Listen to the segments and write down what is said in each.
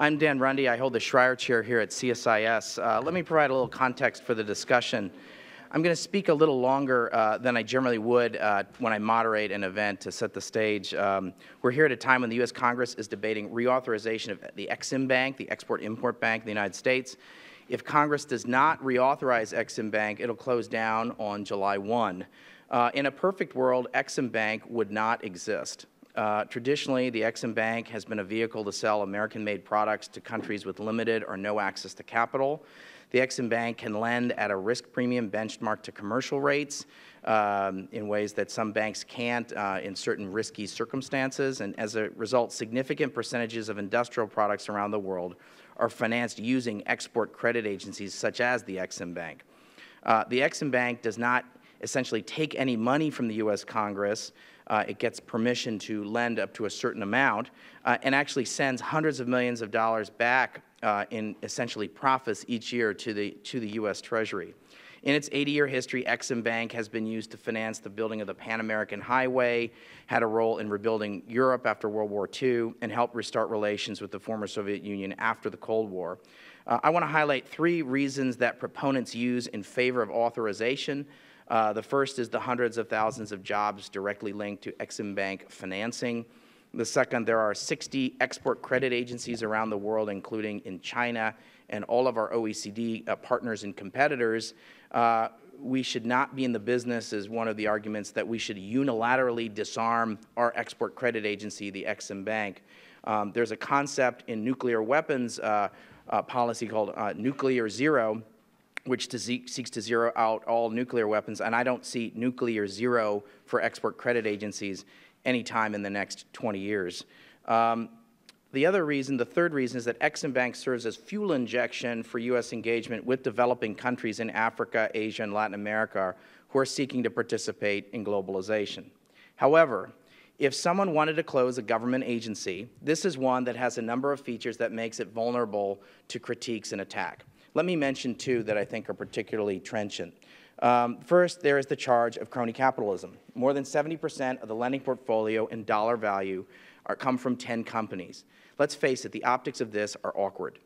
I'm Dan Rundy. I hold the Schreier Chair here at CSIS. Let me provide a little context for the discussion. I'm going to speak a little longer than I generally would when I moderate an event to set the stage. We're here at a time when the U.S. Congress is debating reauthorization of the EXIM Bank, the Export-Import Bank of the United States. If Congress does not reauthorize EXIM Bank, it'll close down on July 1. In a perfect world, EXIM Bank would not exist. Traditionally, the EXIM Bank has been a vehicle to sell American-made products to countries with limited or no access to capital. The EXIM Bank can lend at a risk premium benchmarked to commercial rates in ways that some banks can't in certain risky circumstances. And as a result, significant percentages of industrial products around the world are financed using export credit agencies such as the EXIM Bank. The EXIM Bank does not essentially take any money from the U.S. Congress. It gets permission to lend up to a certain amount and actually sends hundreds of millions of dollars back in essentially profits each year to the U.S. Treasury. In its 80-year history, EXIM Bank has been used to finance the building of the Pan-American Highway, had a role in rebuilding Europe after World War II, and helped restart relations with the former Soviet Union after the Cold War. I want to highlight three reasons that proponents use in favor of authorization. The first is the hundreds of thousands of jobs directly linked to EXIM Bank financing. The second, there are 60 export credit agencies around the world, including in China and all of our OECD partners and competitors. We should not be in the business, is one of the arguments, that we should unilaterally disarm our export credit agency, the EXIM Bank. There's a concept in nuclear weapons policy called nuclear zero, which seeks to zero out all nuclear weapons, and I don't see nuclear zero for export credit agencies any time in the next 20 years. The third reason is that EXIM Bank serves as fuel injection for U.S. engagement with developing countries in Africa, Asia, and Latin America who are seeking to participate in globalization. However, if someone wanted to close a government agency, this is one that has a number of features that makes it vulnerable to critiques and attack. Let me mention two that I think are particularly trenchant. First, there is the charge of crony capitalism. More than 70% of the lending portfolio in dollar value come from 10 companies. Let's face it, the optics of this are awkward.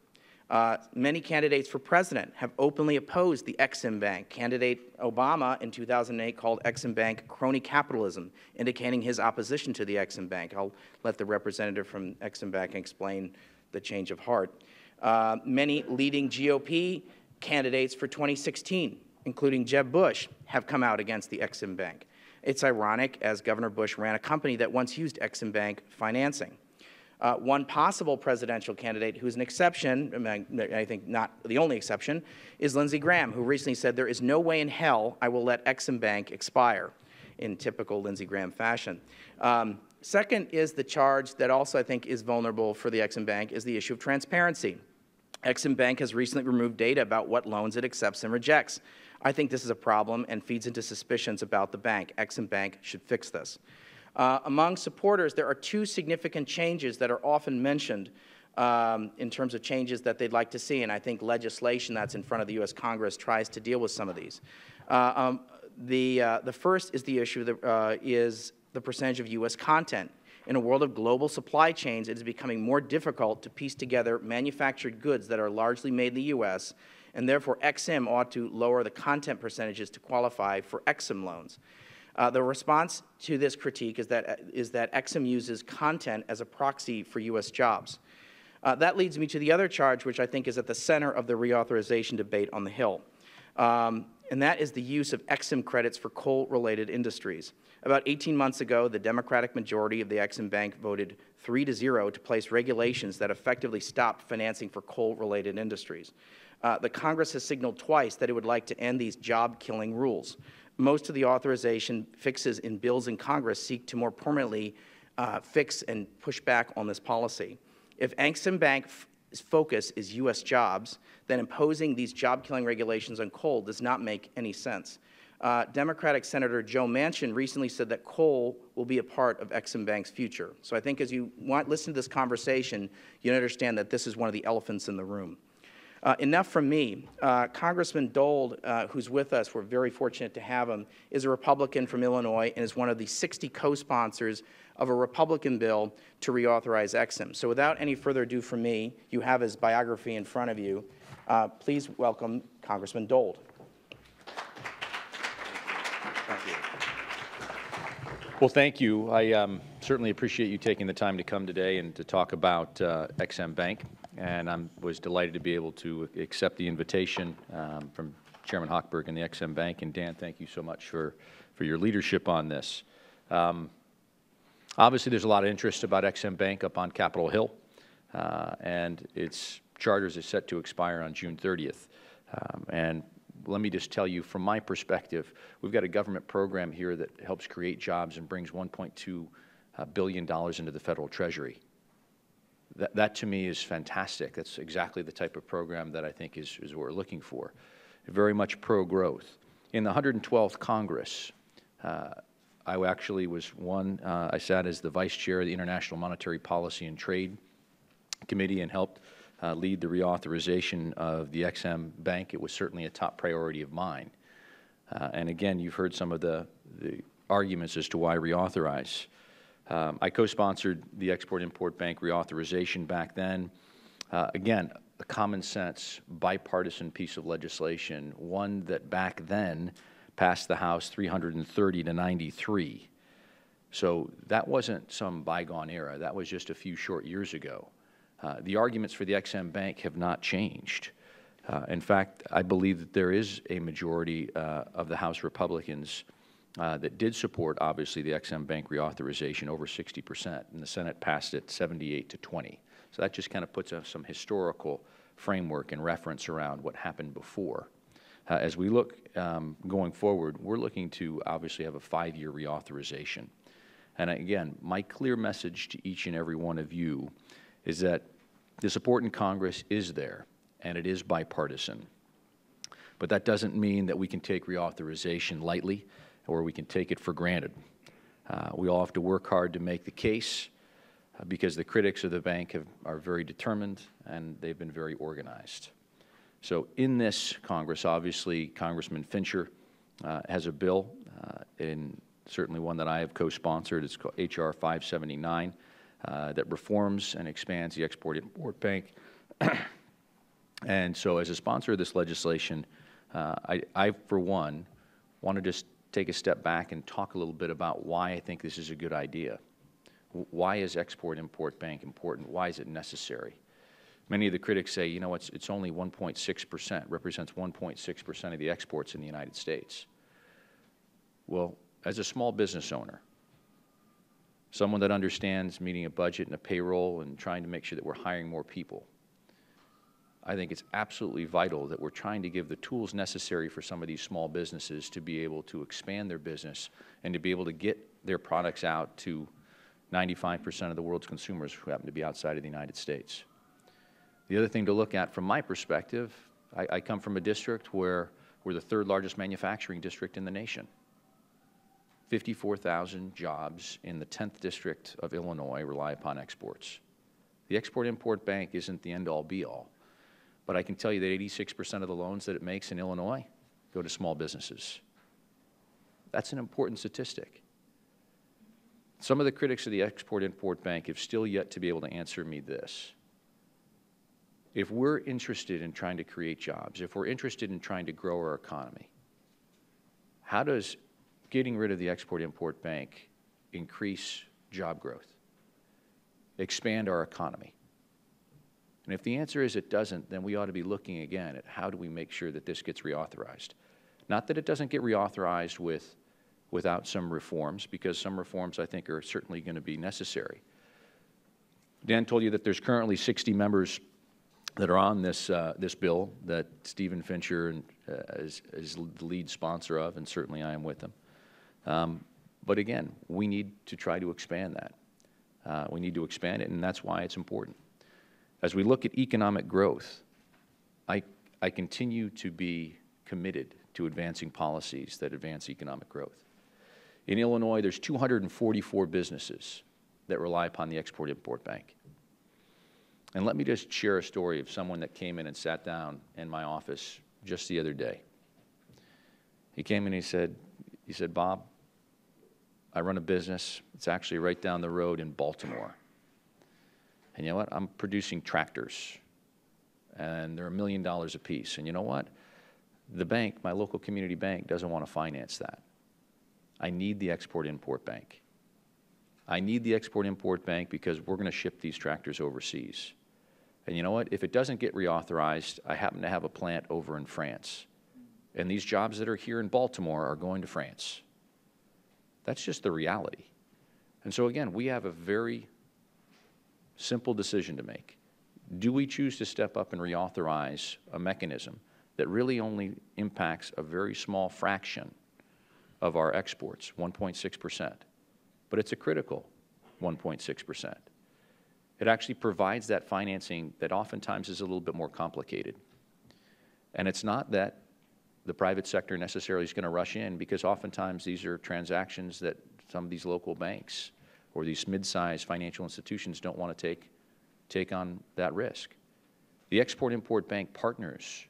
Many candidates for president have openly opposed the EXIM Bank. Candidate Obama in 2008 called EXIM Bank crony capitalism, indicating his opposition to the EXIM Bank. I'll let the representative from EXIM Bank explain the change of heart. Many leading GOP candidates for 2016, including Jeb Bush, have come out against the EXIM Bank. It's ironic, as Governor Bush ran a company that once used EXIM Bank financing. One possible presidential candidate who's an exception, I think not the only exception, is Lindsey Graham, who recently said, "There is no way in hell I will let EXIM Bank expire," in typical Lindsey Graham fashion. Second is the charge that also I think is vulnerable for the EXIM Bank is the issue of transparency. EXIM Bank has recently removed data about what loans it accepts and rejects. I think this is a problem and feeds into suspicions about the bank. EXIM Bank should fix this. Among supporters, there are two significant changes that are often mentioned in terms of changes that they'd like to see, and I think legislation that's in front of the U.S. Congress tries to deal with some of these. The first is the issue that is the percentage of U.S. content. In a world of global supply chains, it is becoming more difficult to piece together manufactured goods that are largely made in the U.S., and therefore EXIM ought to lower the content percentages to qualify for EXIM loans. The response to this critique is that EXIM uses content as a proxy for U.S. jobs. That leads me to the other charge, which I think is at the center of the reauthorization debate on the Hill. And that is the use of EXIM credits for coal-related industries. About 18 months ago, the Democratic majority of the EXIM Bank voted 3-0 to place regulations that effectively stopped financing for coal-related industries. The Congress has signaled twice that it would like to end these job-killing rules. Most of the authorization fixes in bills in Congress seek to more permanently fix and push back on this policy. If EXIM Bank's focus is U.S. jobs, then imposing these job-killing regulations on coal does not make any sense. Democratic Senator Joe Manchin recently said that coal will be a part of EXIM Bank's future. So I think as you listen to this conversation, you understand that this is one of the elephants in the room. Enough from me. Congressman Dold, who's with us, we're very fortunate to have him, is a Republican from Illinois and is one of the 60 co-sponsors of a Republican bill to reauthorize EXIM. So without any further ado from me, you have his biography in front of you. Please welcome Congressman Dold. Thank you. Well, thank you. I certainly appreciate you taking the time to come today and to talk about EXIM Bank. And I was delighted to be able to accept the invitation from Chairman Hochberg and the EXIM Bank. And Dan, thank you so much for your leadership on this. Obviously, there's a lot of interest about EXIM Bank up on Capitol Hill, and its charter is set to expire on June 30th. And let me just tell you, from my perspective, we've got a government program here that helps create jobs and brings $1.2 billion into the federal treasury. That to me is fantastic. That's exactly the type of program that I think is what we're looking for. Very much pro-growth. In the 112th Congress, I actually was one, I sat as the vice chair of the International Monetary Policy and Trade Committee and helped lead the reauthorization of the EXIM Bank. It was certainly a top priority of mine. And again, you've heard some of the arguments as to why reauthorize. I co-sponsored the Export-Import Bank reauthorization back then. Again, a common sense, bipartisan piece of legislation, one that back then passed the House 330 to 93. So that wasn't some bygone era. That was just a few short years ago. The arguments for the EXIM Bank have not changed. In fact, I believe that there is a majority of the House Republicans that did support, obviously, the EXIM Bank reauthorization, over 60%, and the Senate passed it 78 to 20. So that just kind of puts some historical framework and reference around what happened before. As we look going forward, we're looking to obviously have a 5-year reauthorization. And again, my clear message to each and every one of you is that the support in Congress is there, and it is bipartisan. But that doesn't mean that we can take reauthorization lightly, or we can take it for granted. We all have to work hard to make the case because the critics of the bank are very determined and they've been very organized. So in this Congress, obviously, Congressman Fincher has a bill, and certainly one that I have co-sponsored. It's called HR 579 that reforms and expands the Export-Import Bank. And so as a sponsor of this legislation, I, for one, want to just take a step back and talk a little bit about why I think this is a good idea. Why is Export-Import Bank important? Why is it necessary? Many of the critics say, you know, it's only 1.6%, represents 1.6% of the exports in the United States. Well, as a small business owner, someone that understands meeting a budget and a payroll and trying to make sure that we're hiring more people, I think it's absolutely vital that we're trying to give the tools necessary for some of these small businesses to be able to expand their business and to be able to get their products out to 95% of the world's consumers who happen to be outside of the United States. The other thing to look at from my perspective, I come from a district where we're the third largest manufacturing district in the nation. 54,000 jobs in the 10th district of Illinois rely upon exports. The Export-Import Bank isn't the end-all be-all. But I can tell you that 86% of the loans that it makes in Illinois go to small businesses. That's an important statistic. Some of the critics of the Export-Import Bank have still yet to be able to answer me this. If we're interested in trying to create jobs, if we're interested in trying to grow our economy, how does getting rid of the Export-Import Bank increase job growth, expand our economy? And if the answer is it doesn't, then we ought to be looking again at how do we make sure that this gets reauthorized. Not that it doesn't get reauthorized without some reforms, because some reforms I think are certainly going to be necessary. Dan told you that there's currently 60 members that are on this, this bill that Stephen Fincher is the lead sponsor of, and certainly I am with him. But again, we need to try to expand that. We need to expand it, and that's why it's important. As we look at economic growth, I continue to be committed to advancing policies that advance economic growth. In Illinois, there's 244 businesses that rely upon the Export-Import Bank. And let me just share a story of someone that came in and sat down in my office just the other day. He came in and he said, Bob, I run a business. It's actually right down the road in Baltimore. And you know what? I'm producing tractors. And they're $1 million a piece. And you know what? The bank, my local community bank, doesn't want to finance that. I need the Export-Import Bank. I need the Export-Import Bank because we're going to ship these tractors overseas. And you know what? If it doesn't get reauthorized, I happen to have a plant over in France. And these jobs that are here in Baltimore are going to France. That's just the reality. And so again, we have a very simple decision to make. Do we choose to step up and reauthorize a mechanism that really only impacts a very small fraction of our exports, 1.6%? But it's a critical 1.6%. It actually provides that financing that oftentimes is a little bit more complicated. And it's not that the private sector necessarily is going to rush in, because oftentimes these are transactions that some of these local banks or these mid-sized financial institutions don't want to take on that risk. The Export-Import Bank partners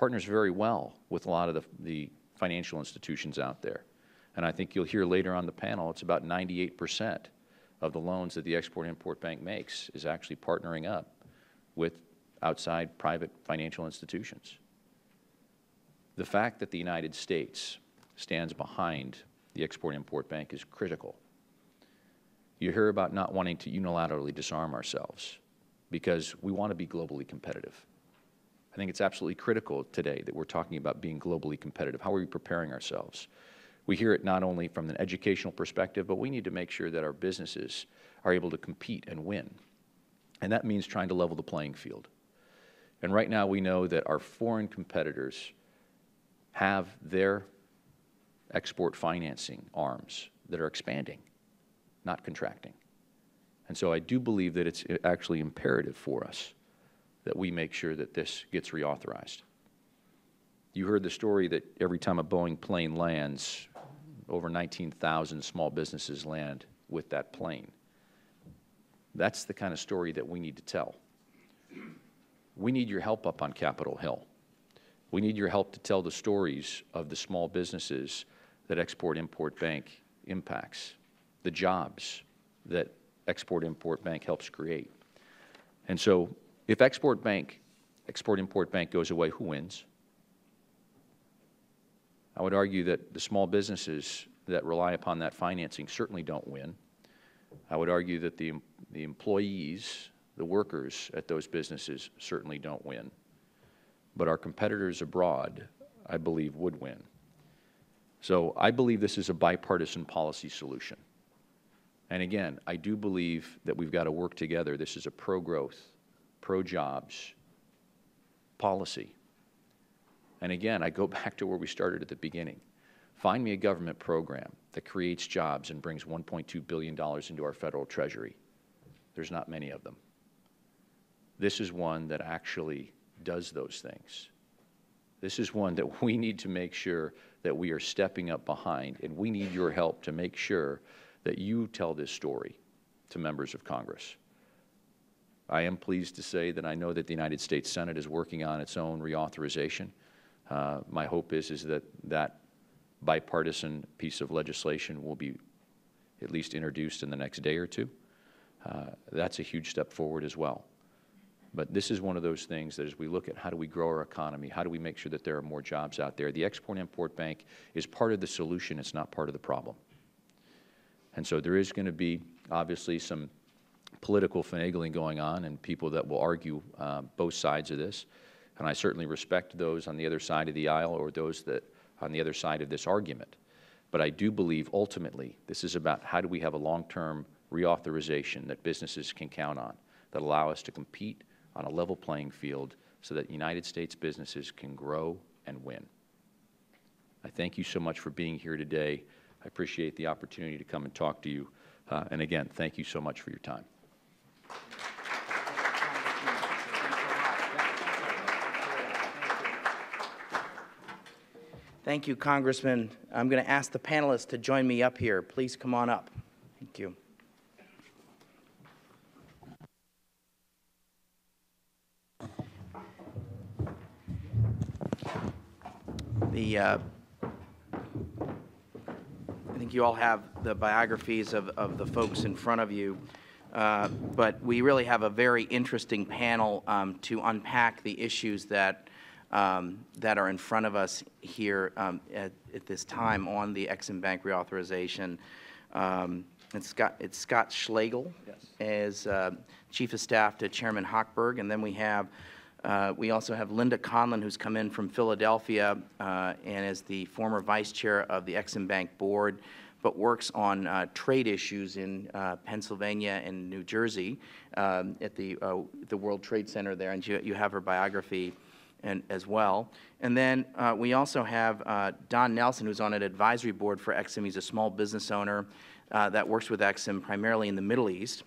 very well with a lot of the financial institutions out there. And I think you'll hear later on the panel, it's about 98% of the loans that the Export-Import Bank makes is actually partnering up with outside private financial institutions. The fact that the United States stands behind the Export-Import Bank is critical. You hear about not wanting to unilaterally disarm ourselves because we want to be globally competitive. I think it's absolutely critical today that we're talking about being globally competitive. How are we preparing ourselves? We hear it not only from an educational perspective, but we need to make sure that our businesses are able to compete and win. And that means trying to level the playing field. And right now we know that our foreign competitors have their export financing arms that are expanding, not contracting. And so I do believe that it's actually imperative for us that we make sure that this gets reauthorized. You heard the story that every time a Boeing plane lands, over 19,000 small businesses land with that plane. That's the kind of story that we need to tell. We need your help up on Capitol Hill. We need your help to tell the stories of the small businesses that Export-Import Bank impacts, the jobs that Export-Import Bank helps create. And so if Export-Import Bank goes away, who wins? I would argue that the small businesses that rely upon that financing certainly don't win. I would argue that the employees, the workers at those businesses certainly don't win. But our competitors abroad, I believe, would win. So I believe this is a bipartisan policy solution. And again, I do believe that we've got to work together. This is a pro-growth, pro-jobs policy. And again, I go back to where we started at the beginning. Find me a government program that creates jobs and brings $1.2 billion into our federal treasury. There's not many of them. This is one that actually does those things. This is one that we need to make sure that we are stepping up behind, and we need your help to make sure that you tell this story to members of Congress. I am pleased to say that I know that the United States Senate is working on its own reauthorization. My hope is that that bipartisan piece of legislation will be at least introduced in the next day or two. That's a huge step forward as well. But this is one of those things that as we look at how do we grow our economy, how do we make sure that there are more jobs out there, the Export-Import Bank is part of the solution, it's not part of the problem. And so there is going to be obviously some political finagling going on and people that will argue both sides of this. And I certainly respect those on the other side of the aisle or those that on the other side of this argument. But I do believe ultimately this is about how do we have a long-term reauthorization that businesses can count on that allow us to compete on a level playing field so that United States businesses can grow and win. I thank you so much for being here today. I appreciate the opportunity to come and talk to you. And again, thank you so much for your time. Thank you, Congressman. I'm going to ask the panelists to join me up here. Please come on up. Thank you. I think you all have the biographies of the folks in front of you, but we really have a very interesting panel to unpack the issues that that are in front of us here at this time on the Ex-Im Bank reauthorization. It's Scott Schlegel, yes, as Chief of Staff to Chairman Hochberg, and then we have we also have Linda Conlin, who's come in from Philadelphia and is the former Vice Chair of the Ex-Im Bank Board, but works on trade issues in Pennsylvania and New Jersey at the World Trade Center there, and you have her biography and as well. And then we also have Don Nelson, who's on an advisory board for Ex-Im. He's a small business owner that works with Ex-Im primarily in the Middle East.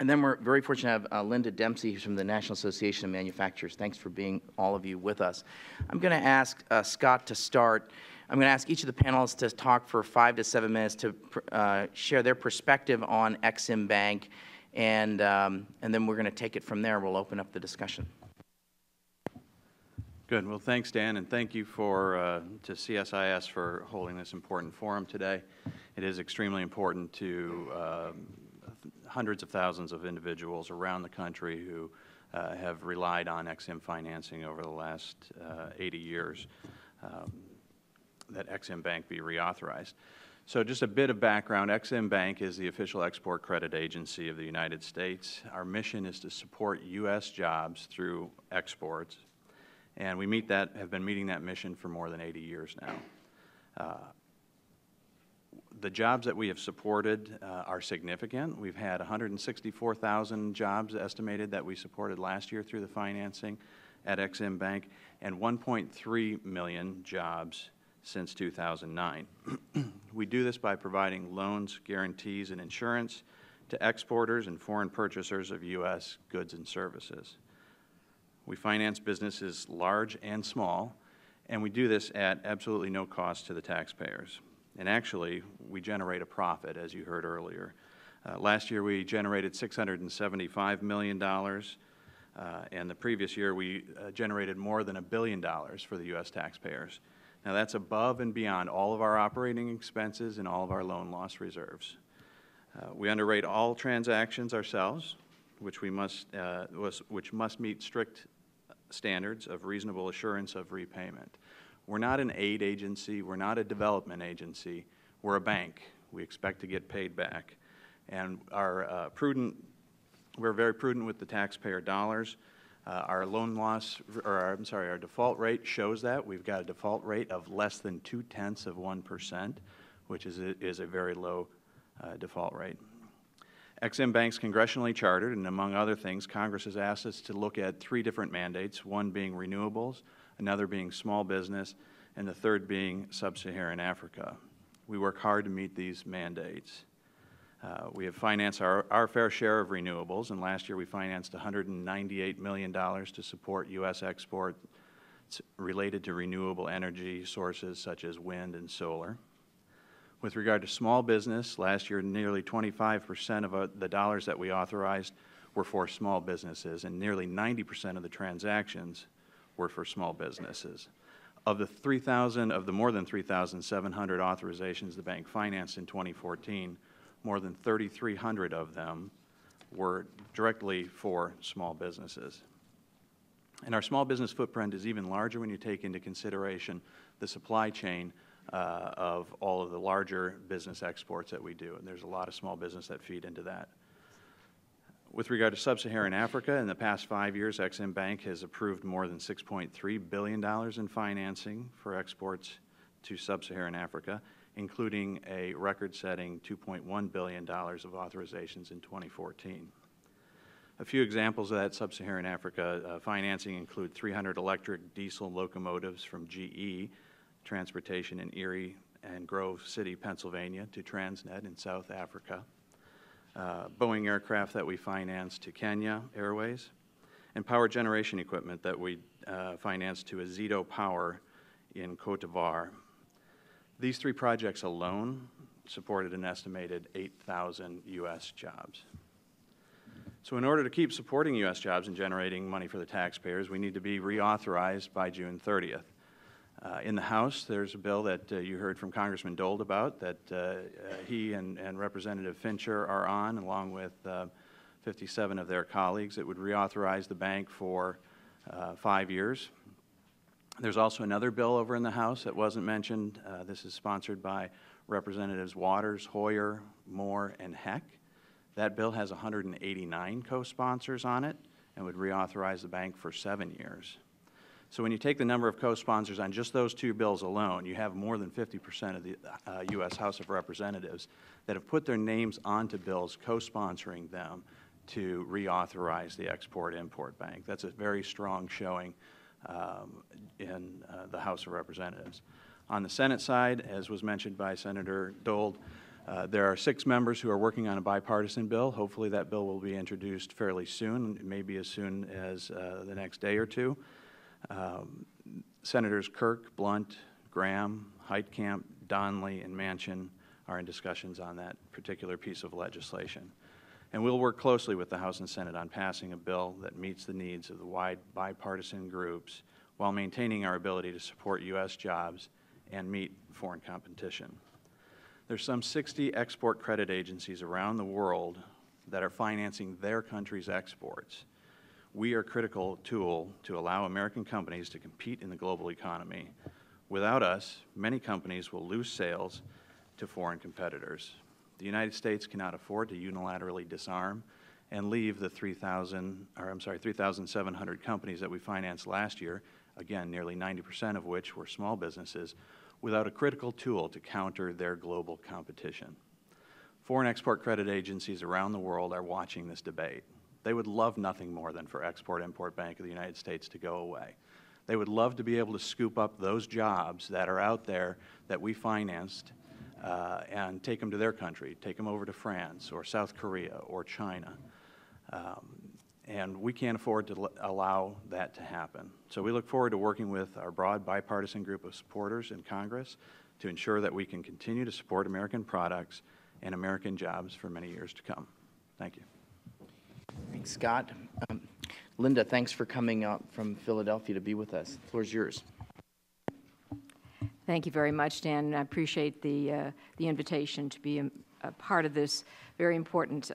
And then we're very fortunate to have Linda Dempsey, who's from the National Association of Manufacturers. Thanks for being, all of you, with us. I'm going to ask Scott to start. I'm going to ask each of the panelists to talk for 5 to 7 minutes to share their perspective on Ex-Im Bank, and then we're going to take it from there. We'll open up the discussion. Good. Well, thanks, Dan, and thank you for to CSIS for holding this important forum today. It is extremely important to hundreds of thousands of individuals around the country who have relied on Ex-Im financing over the last 80 years that Ex-Im Bank be reauthorized. So just a bit of background, Ex-Im Bank is the official export credit agency of the United States. Our mission is to support U.S. jobs through exports, and we meet that, have been meeting that mission for more than 80 years now. The jobs that we have supported are significant. We've had 164,000 jobs estimated that we supported last year through the financing at Ex-Im Bank, and 1.3 million jobs since 2009. We do this by providing loans, guarantees, and insurance to exporters and foreign purchasers of U.S. goods and services. We finance businesses large and small, and we do this at absolutely no cost to the taxpayers. And actually, we generate a profit, as you heard earlier. Last year, we generated $675 million, and the previous year, we generated more than $1 billion for the U.S. taxpayers. Now, that's above and beyond all of our operating expenses and all of our loan loss reserves. We underwrite all transactions ourselves, which must meet strict standards of reasonable assurance of repayment. We're not an aid agency. We're not a development agency. We're a bank. We expect to get paid back. And our, we're very prudent with the taxpayer dollars. Our loan loss, or our, I'm sorry, our default rate shows that. We've got a default rate of less than 0.2%, which is a very low default rate. Ex-Im Bank's congressionally chartered, and among other things, Congress has asked us to look at 3 different mandates, one being renewables, another being small business, and the third being Sub-Saharan Africa. We work hard to meet these mandates. We have financed our fair share of renewables, and last year we financed $198 million to support U.S. exports related to renewable energy sources such as wind and solar. With regard to small business, last year nearly 25% of the dollars that we authorized were for small businesses, and nearly 90% of the transactions were for small businesses. Of the more than 3,700 authorizations the bank financed in 2014, more than 3,300 of them were directly for small businesses. And our small business footprint is even larger when you take into consideration the supply chain of all of the larger business exports that we do, and there's a lot of small business that feed into that. With regard to Sub-Saharan Africa, in the past 5 years, Ex-Im Bank has approved more than $6.3 billion in financing for exports to Sub-Saharan Africa, including a record-setting $2.1 billion of authorizations in 2014. A few examples of that Sub-Saharan Africa financing include 300 electric diesel locomotives from GE Transportation in Erie and Grove City, Pennsylvania, to Transnet in South Africa. Boeing aircraft that we financed to Kenya Airways, and power generation equipment that we financed to Azedo Power in Cote d'Ivoire. These 3 projects alone supported an estimated 8,000 U.S. jobs. So in order to keep supporting U.S. jobs and generating money for the taxpayers, we need to be reauthorized by June 30th. In the House, there's a bill that you heard from Congressman Dold about that he and Representative Fincher are on, along with 57 of their colleagues. It would reauthorize the bank for 5 years. There's also another bill over in the House that wasn't mentioned. This is sponsored by Representatives Waters, Hoyer, Moore, and Heck. That bill has 189 co-sponsors on it and would reauthorize the bank for 7 years. So when you take the number of co-sponsors on just those two bills alone, you have more than 50% of the U.S. House of Representatives that have put their names onto bills co-sponsoring them to reauthorize the Export-Import Bank. That's a very strong showing in the House of Representatives. On the Senate side, as was mentioned by Senator Dold, there are 6 members who are working on a bipartisan bill. Hopefully that bill will be introduced fairly soon, maybe as soon as the next day or two. Senators Kirk, Blunt, Graham, Heitkamp, Donnelly, and Manchin are in discussions on that particular piece of legislation. And we'll work closely with the House and Senate on passing a bill that meets the needs of the wide bipartisan groups while maintaining our ability to support U.S. jobs and meet foreign competition. There's some 60 export credit agencies around the world that are financing their country's exports. We are a critical tool to allow American companies to compete in the global economy. Without us, many companies will lose sales to foreign competitors. The United States cannot afford to unilaterally disarm and leave the 3,700 companies that we financed last year, again, nearly 90% of which were small businesses, without a critical tool to counter their global competition. Foreign export credit agencies around the world are watching this debate. They would love nothing more than for Export-Import Bank of the United States to go away. They would love to be able to scoop up those jobs that are out there that we financed and take them to their country, take them over to France or South Korea or China. And we can't afford to allow that to happen. So we look forward to working with our broad bipartisan group of supporters in Congress to ensure that we can continue to support American products and American jobs for many years to come. Thank you. Thanks, Scott. Linda, thanks for coming up from Philadelphia to be with us. The floor is yours. Thank you very much, Dan. I appreciate the invitation to be a part of this very important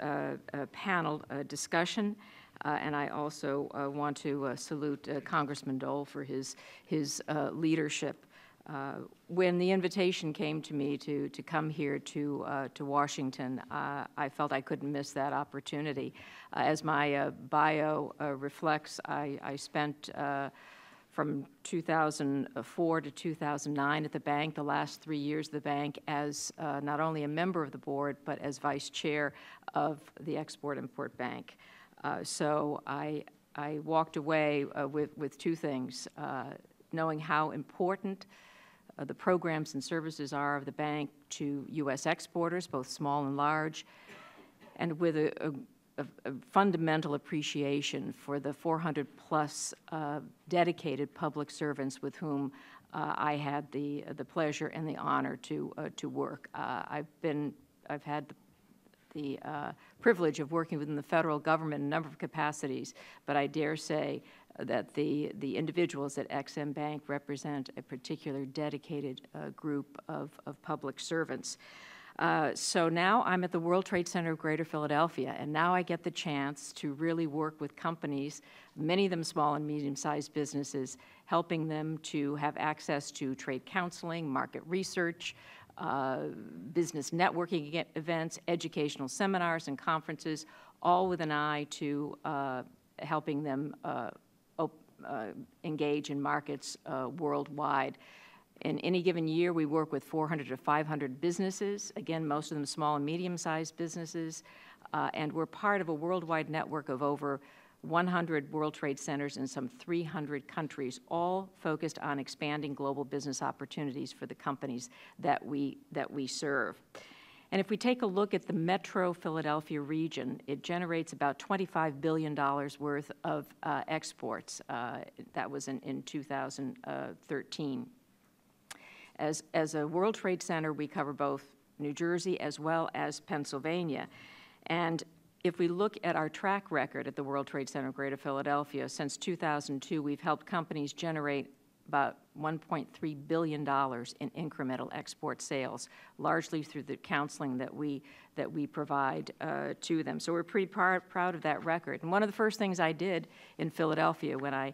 panel discussion. And I also want to salute Congressman Dole for his leadership. When the invitation came to me to come here to Washington, I felt I couldn't miss that opportunity. As my bio reflects, I spent from 2004 to 2009 at the bank, the last 3 years of the bank, as not only a member of the board, but as vice chair of the Export-Import Bank. So I walked away with two things, knowing how important the programs and services are of the bank to U.S. exporters, both small and large, and with a fundamental appreciation for the 400-plus dedicated public servants with whom I had the pleasure and the honor to work. I've had the privilege of working within the federal government in a number of capacities, but I dare say that the individuals at XM Bank represent a particular dedicated group of public servants. So now I'm at the World Trade Center of Greater Philadelphia, and now I get the chance to really work with companies, many of them small and medium-sized businesses, helping them to have access to trade counseling, market research, business networking events, educational seminars and conferences, all with an eye to helping them engage in markets worldwide. In any given year, we work with 400 to 500 businesses, again, most of them small and medium-sized businesses, and we're part of a worldwide network of over 100 World Trade Centers in some 300 countries, all focused on expanding global business opportunities for the companies that we serve. And if we take a look at the metro Philadelphia region, it generates about $25 billion worth of exports. That was in 2013. As a World Trade Center, we cover both New Jersey as well as Pennsylvania. And if we look at our track record at the World Trade Center of Greater Philadelphia, since 2002, we've helped companies generate about $1.3 billion in incremental export sales, largely through the counseling that we provide to them. So we're pretty proud of that record. And one of the first things I did in Philadelphia when I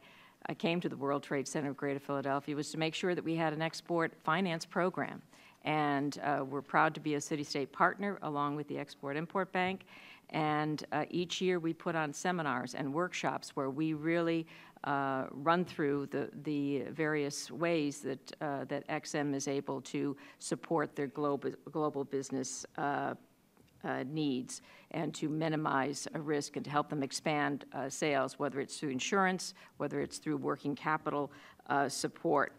came to the World Trade Center of Greater Philadelphia was to make sure that we had an export finance program. And we're proud to be a city-state partner along with the Export-Import Bank. And each year we put on seminars and workshops where we really run through the various ways that, that XM is able to support their global business needs and to minimize a risk and to help them expand sales, whether it's through insurance, whether it's through working capital support.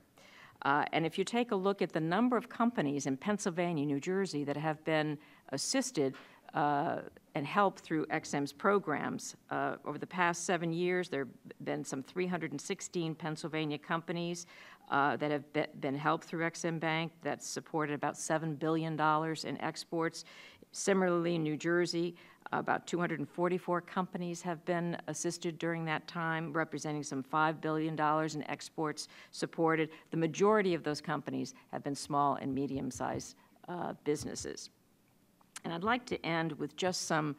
And if you take a look at the number of companies in Pennsylvania, New Jersey that have been assisted and help through XM's programs. Over the past 7 years, there have been some 316 Pennsylvania companies that have been helped through XM Bank. That's supported about $7 billion in exports. Similarly, New Jersey, about 244 companies have been assisted during that time, representing some $5 billion in exports supported. The majority of those companies have been small and medium-sized businesses. And I'd like to end with just some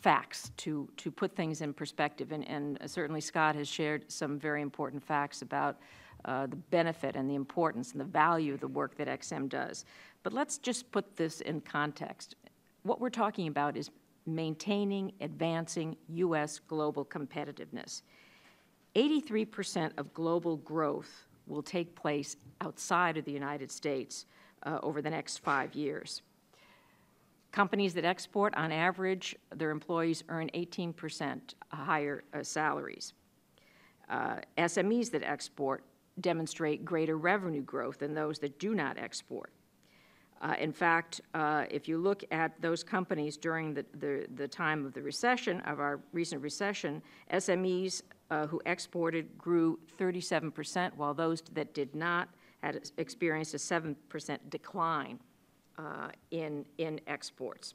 facts to put things in perspective. And certainly Scott has shared some very important facts about the benefit and the importance and the value of the work that XM does. But let's just put this in context. What we're talking about is maintaining, advancing U.S. global competitiveness. 83% of global growth will take place outside of the United States over the next 5 years. Companies that export, on average, their employees earn 18% higher salaries. SMEs that export demonstrate greater revenue growth than those that do not export. In fact, if you look at those companies during the time of the recession, of our recent recession, SMEs who exported grew 37%, while those that did not had experienced a 7% decline in exports.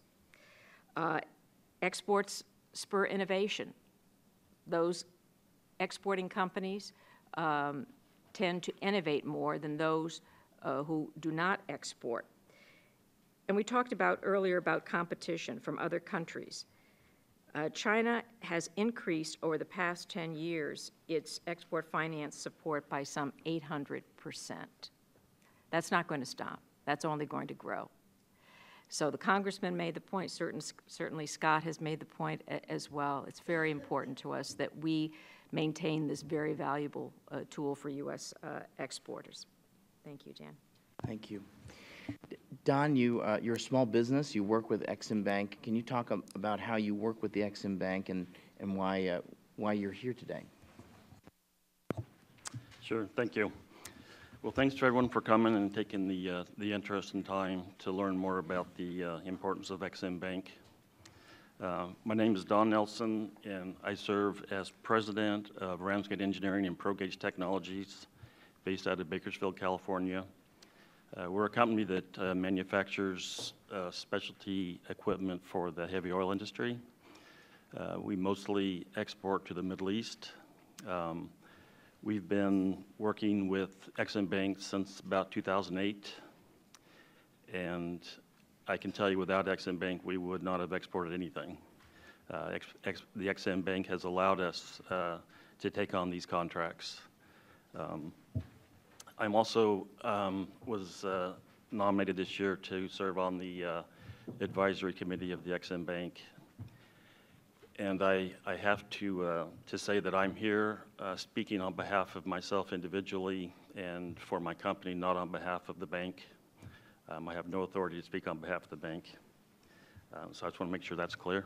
Exports spur innovation. Those exporting companies tend to innovate more than those who do not export. And we talked about earlier about competition from other countries. China has increased over the past 10 years its export finance support by some 800%. That's not going to stop. That's only going to grow. So the congressman made the point, certainly Scott has made the point as well. It's very important to us that we maintain this very valuable tool for U.S. Exporters. Thank you, Dan. Thank you. Don, you're a small business. You work with Ex-Im Bank. Can you talk about how you work with the Ex-Im Bank and why you're here today? Sure. Thank you. Well, thanks to everyone for coming and taking the interest and time to learn more about the importance of Ex-Im Bank. My name is Don Nelson, and I serve as president of Ramsgate Engineering and ProGauge Technologies, based out of Bakersfield, California. We're a company that manufactures specialty equipment for the heavy oil industry. We mostly export to the Middle East. We've been working with Ex-Im Bank since about 2008, and I can tell you without Ex-Im Bank, we would not have exported anything. The Ex-Im Bank has allowed us to take on these contracts. I'm also was nominated this year to serve on the advisory committee of the Ex-Im Bank. And I have to say that I'm here speaking on behalf of myself individually and for my company, not on behalf of the bank. I have no authority to speak on behalf of the bank. So I just want to make sure that's clear.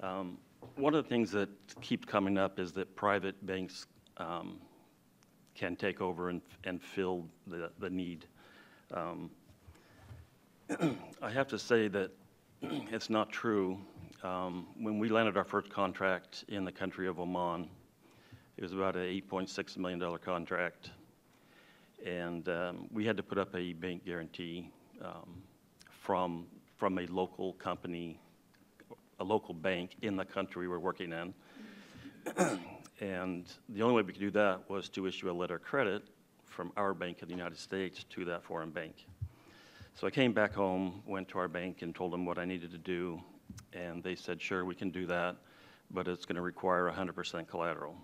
One of the things that keeps coming up is that private banks can take over and fill the need. I have to say that it's not true. When we landed our first contract in the country of Oman, it was about an $8.6 million contract, and we had to put up a bank guarantee from a local company, a local bank in the country we were working in. And the only way we could do that was to issue a letter of credit from our bank in the United States to that foreign bank. So I came back home, went to our bank and told them what I needed to do, and they said, sure, we can do that, but it's going to require 100% collateral.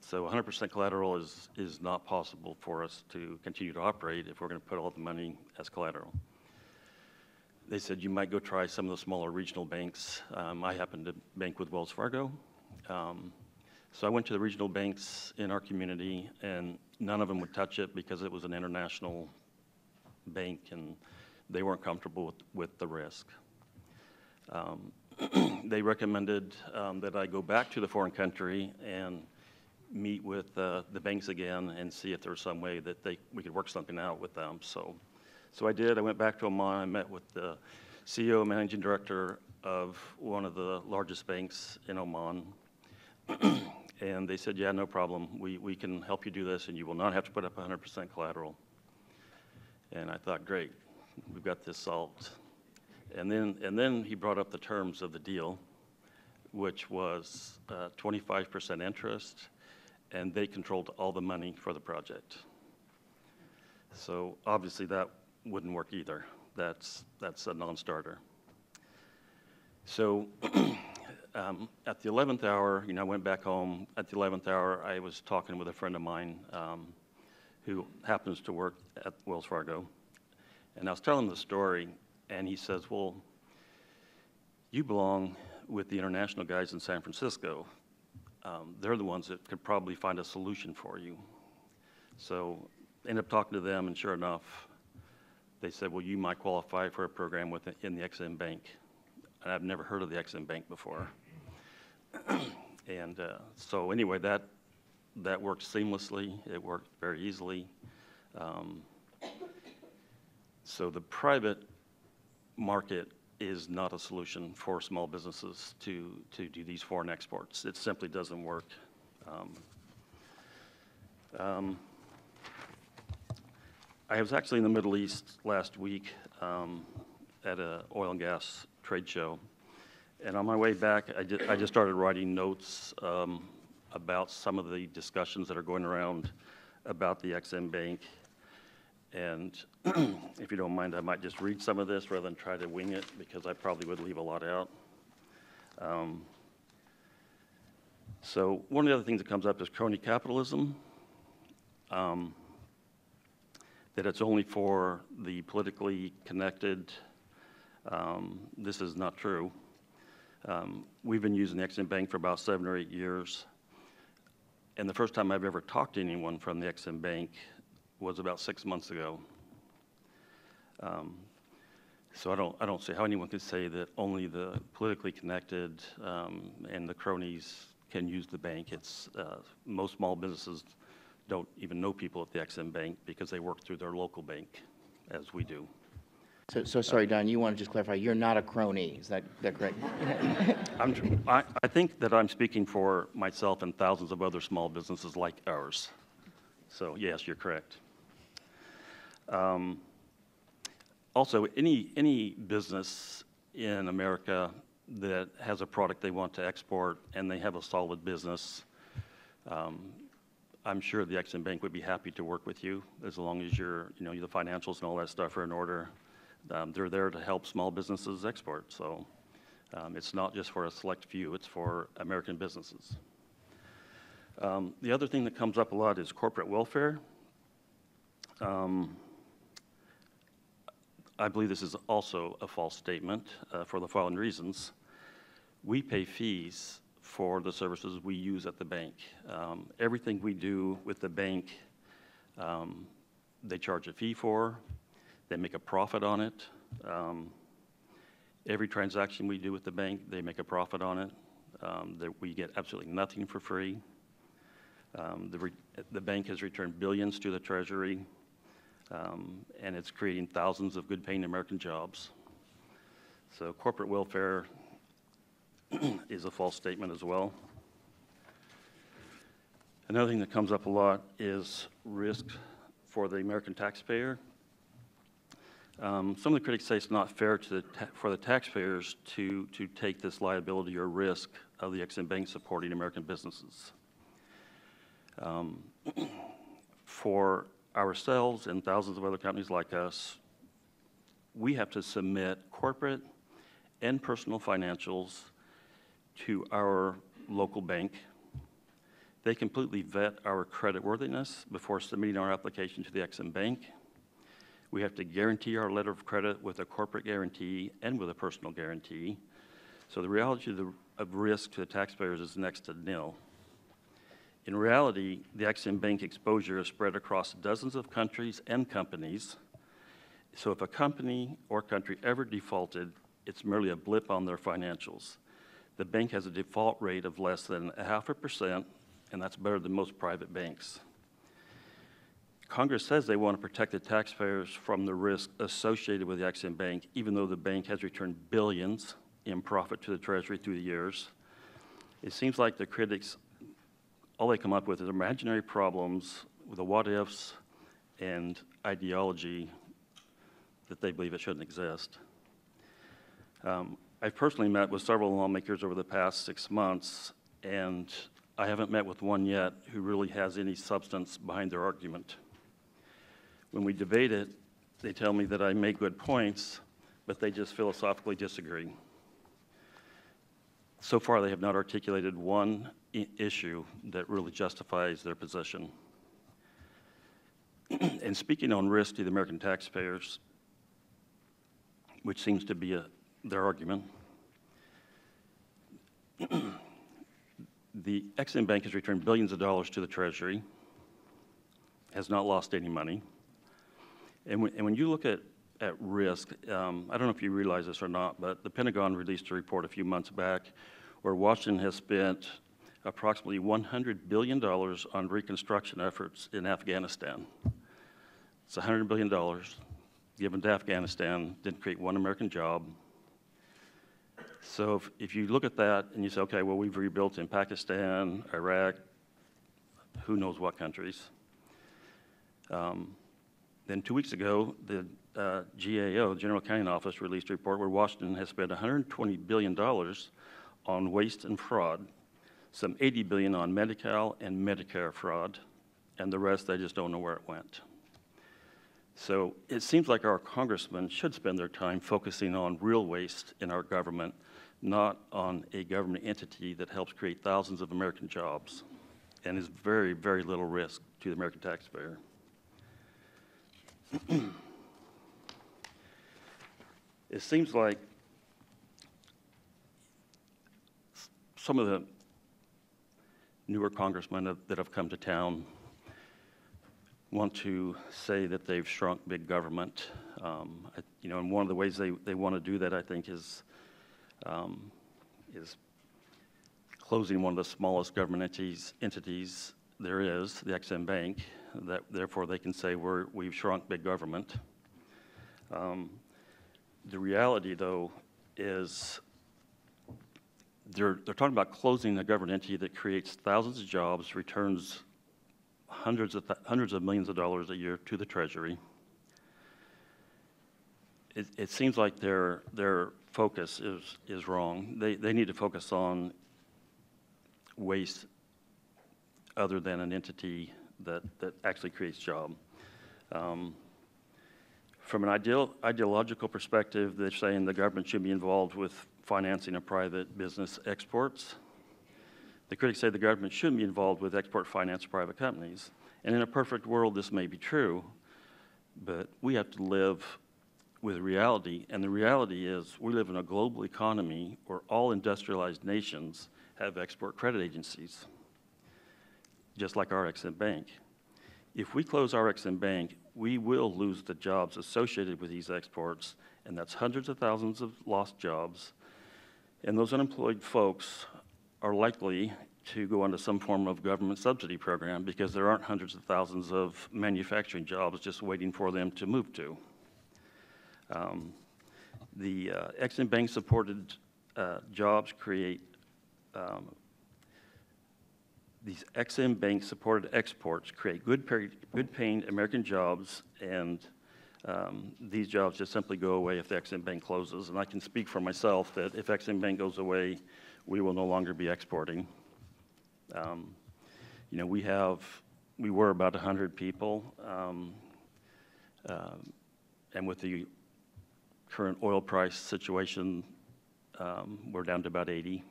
So 100% collateral is not possible for us to continue to operate if we're going to put all the money as collateral. They said, you might go try some of the smaller regional banks. I happened to bank with Wells Fargo. So I went to the regional banks in our community, and none of them would touch it because it was an international bank and they weren't comfortable with the risk. They recommended that I go back to the foreign country and meet with the banks again and see if there was some way that we could work something out with them. So I did. I went back to Oman. I met with the CEO, managing director of one of the largest banks in Oman. And they said, yeah, no problem. We can help you do this, and you will not have to put up 100% collateral. And I thought, great, we've got this solved. And then he brought up the terms of the deal, which was 25% interest, and they controlled all the money for the project. So obviously that wouldn't work either. That's a non-starter. So at the 11th hour, I went back home. At the 11th hour, I was talking with a friend of mine who happens to work at Wells Fargo. And I was telling him the story, and he says, well, you belong with the international guys in San Francisco. They're the ones that could probably find a solution for you. So ended up talking to them, and sure enough, they said, well, you might qualify for a program in the Ex-Im Bank. And I've never heard of the Ex-Im Bank before. And so anyway, that worked seamlessly. It worked very easily. So the private market is not a solution for small businesses to do these foreign exports. It simply doesn't work. I was actually in the Middle East last week at an oil and gas trade show, and on my way back, I just started writing notes about some of the discussions that are going around about the Ex-Im Bank, and if you don't mind, I might just read some of this rather than try to wing it, because I probably would leave a lot out. So one of the other things that comes up is crony capitalism. That it's only for the politically connected. This is not true. We've been using the Ex-Im Bank for about 7 or 8 years. And the first time I've ever talked to anyone from the Ex-Im Bank was about 6 months ago. So I don't see how anyone could say that only the politically connected and the cronies can use the bank. It's most small businesses don't even know people at the Ex-Im Bank because they work through their local bank, as we do. So sorry, Don, you want to just clarify, you're not a crony, is that correct? I think that I'm speaking for myself and thousands of other small businesses like ours. So yes, you're correct. Also, any business in America that has a product they want to export and they have a solid business, I'm sure the Ex-Im Bank would be happy to work with you as long as the financials and all that stuff are in order. They're there to help small businesses export. So it's not just for a select few, it's for American businesses. The other thing that comes up a lot is corporate welfare. I believe this is also a false statement for the following reasons. We pay fees for the services we use at the bank. Everything we do with the bank, they charge a fee for, they make a profit on it. Every transaction we do with the bank, they make a profit on it. We get absolutely nothing for free. The bank has returned billions to the Treasury, and it's creating thousands of good-paying American jobs. So corporate welfare is a false statement as well. Another thing that comes up a lot is risk for the American taxpayer. Some of the critics say it's not fair to for the taxpayers to take this liability or risk of the Ex-Im Bank supporting American businesses. For ourselves and thousands of other companies like us, we have to submit corporate and personal financials to our local bank. They completely vet our creditworthiness before submitting our application to the Ex-Im Bank. We have to guarantee our letter of credit with a corporate guarantee and with a personal guarantee. So the reality of risk to the taxpayers is next to nil. In reality, the Ex-Im Bank exposure is spread across dozens of countries and companies. So if a company or country ever defaulted, it's merely a blip on their financials. The bank has a default rate of less than 0.5%, and that's better than most private banks. Congress says they want to protect the taxpayers from the risk associated with the Ex-Im Bank, even though the bank has returned billions in profit to the Treasury through the years. It seems like the critics, all they come up with is imaginary problems with the what-ifs and ideology that they believe it shouldn't exist. I've personally met with several lawmakers over the past 6 months, and I haven't met with one yet who really has any substance behind their argument. When we debate it, they tell me that I make good points, but they just philosophically disagree. So far, they have not articulated one issue that really justifies their position. And speaking on risk to the American taxpayers, which seems to be their argument, the Ex-Im Bank has returned billions of dollars to the Treasury, has not lost any money. And when you look at risk, I don't know if you realize this or not, but the Pentagon released a report a few months back where Washington has spent approximately $100 billion on reconstruction efforts in Afghanistan. It's $100 billion given to Afghanistan, didn't create one American job. So if you look at that and you say, okay, well, we've rebuilt in Pakistan, Iraq, who knows what countries. Then 2 weeks ago, the GAO, General Accounting Office, released a report where Washington has spent $120 billion on waste and fraud, some $80 billion on Medi-Cal and Medicare fraud, and the rest, they just don't know where it went. So it seems like our congressmen should spend their time focusing on real waste in our government, not on a government entity that helps create thousands of American jobs and is very, very little risk to the American taxpayer. It seems like some of the newer congressmen that have come to town want to say that they've shrunk big government. And one of the ways they want to do that, I think, is closing one of the smallest government entities there is, the Ex-Im Bank, that therefore they can say we've shrunk big government. The reality, though, is they're talking about closing a government entity that creates thousands of jobs, returns hundreds of millions of dollars a year to the Treasury. It seems like their focus is wrong. They need to focus on waste other than an entity that actually creates jobs. From an ideological perspective, they're saying the government should be involved with financing of private business exports. The critics say the government shouldn't be involved with export finance of private companies. And in a perfect world, this may be true, but we have to live with reality. And the reality is we live in a global economy where all industrialized nations have export credit agencies, just like our Ex-Im Bank. If we close our Ex-Im Bank, we will lose the jobs associated with these exports, and that's hundreds of thousands of lost jobs. And those unemployed folks are likely to go onto some form of government subsidy program because there aren't hundreds of thousands of manufacturing jobs just waiting for them to move to. The Ex-Im Bank supported jobs create, these Ex-Im Bank supported exports create good paying American jobs, and These jobs just simply go away if the Ex-Im Bank closes. And I can speak for myself that if Ex-Im Bank goes away, we will no longer be exporting. You know, we were about 100 people, and with the current oil price situation, we're down to about 80.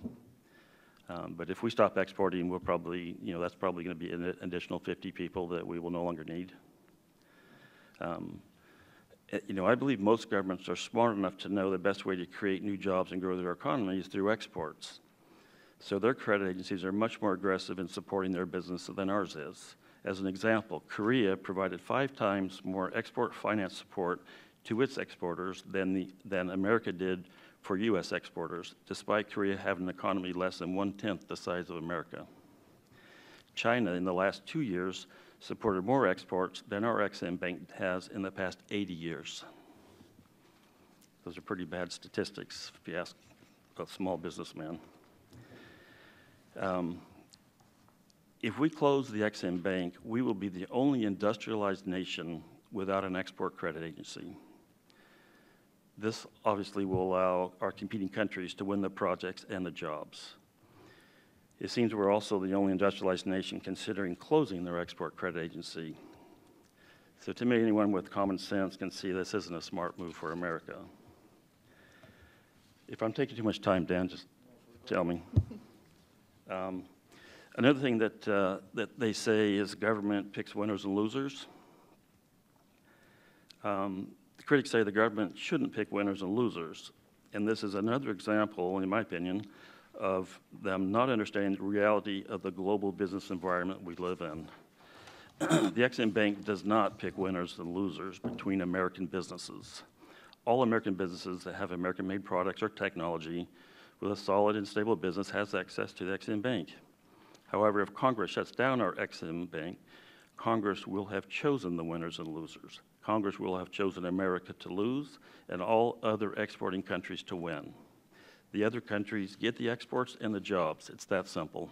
But if we stop exporting, we'll probably, you know, that's probably going to be an additional 50 people that we will no longer need. You know, I believe most governments are smart enough to know the best way to create new jobs and grow their economy is through exports. So their credit agencies are much more aggressive in supporting their business than ours is. As an example, Korea provided 5 times more export finance support to its exporters than America did for U.S. exporters, despite Korea having an economy less than 1/10 the size of America. China, in the last 2 years, supported more exports than our Ex-Im Bank has in the past 80 years. Those are pretty bad statistics, if you ask a small businessman. If we close the Ex-Im Bank, we will be the only industrialized nation without an export credit agency. This obviously will allow our competing countries to win the projects and the jobs. It seems we're also the only industrialized nation considering closing their export credit agency. So to me, anyone with common sense can see this isn't a smart move for America. If I'm taking too much time, Dan, just tell me. Another thing that, that they say is government picks winners and losers. The critics say the government shouldn't pick winners and losers. And this is another example, in my opinion, of them not understanding the reality of the global business environment we live in. The Ex-Im Bank does not pick winners and losers between American businesses. All American businesses that have American-made products or technology with a solid and stable business has access to the Ex-Im Bank. However, if Congress shuts down our Ex-Im Bank, Congress will have chosen the winners and losers. Congress will have chosen America to lose and all other exporting countries to win. The other countries get the exports and the jobs. It's that simple.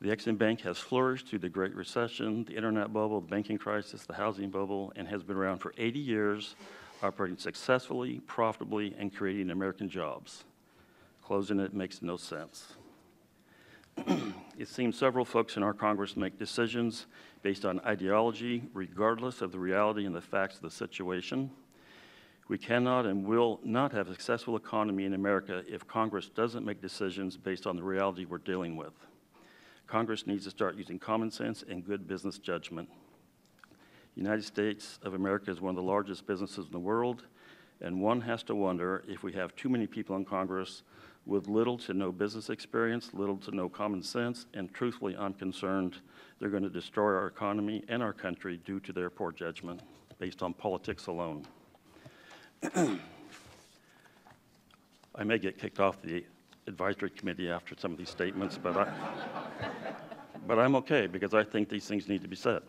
The Ex-Im Bank has flourished through the Great Recession, the internet bubble, the banking crisis, the housing bubble, and has been around for 80 years, operating successfully, profitably, and creating American jobs. Closing it makes no sense. It seems several folks in our Congress make decisions based on ideology, regardless of the reality and the facts of the situation. We cannot and will not have a successful economy in America if Congress doesn't make decisions based on the reality we're dealing with. Congress needs to start using common sense and good business judgment. The United States of America is one of the largest businesses in the world, and one has to wonder if we have too many people in Congress with little to no business experience, little to no common sense, and truthfully, I'm concerned they're going to destroy our economy and our country due to their poor judgment based on politics alone. I may get kicked off the advisory committee after some of these statements, but, I'm okay because I think these things need to be said.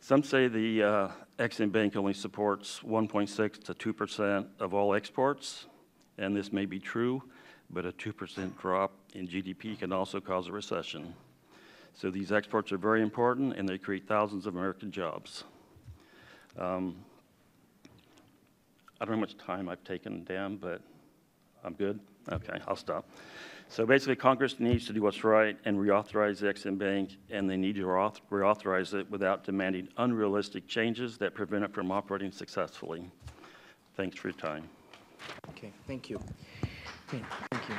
Some say the Ex-Im Bank only supports 1.6 to 2% of all exports, and this may be true, but a 2% drop in GDP can also cause a recession. So these exports are very important, and they create thousands of American jobs. I don't know how much time I've taken, Dan, but I'm good? Okay, I'll stop. So basically, Congress needs to do what's right and reauthorize the Ex-Im Bank, and they need to reauthorize it without demanding unrealistic changes that prevent it from operating successfully. Thanks for your time. Okay, thank you. Thank you.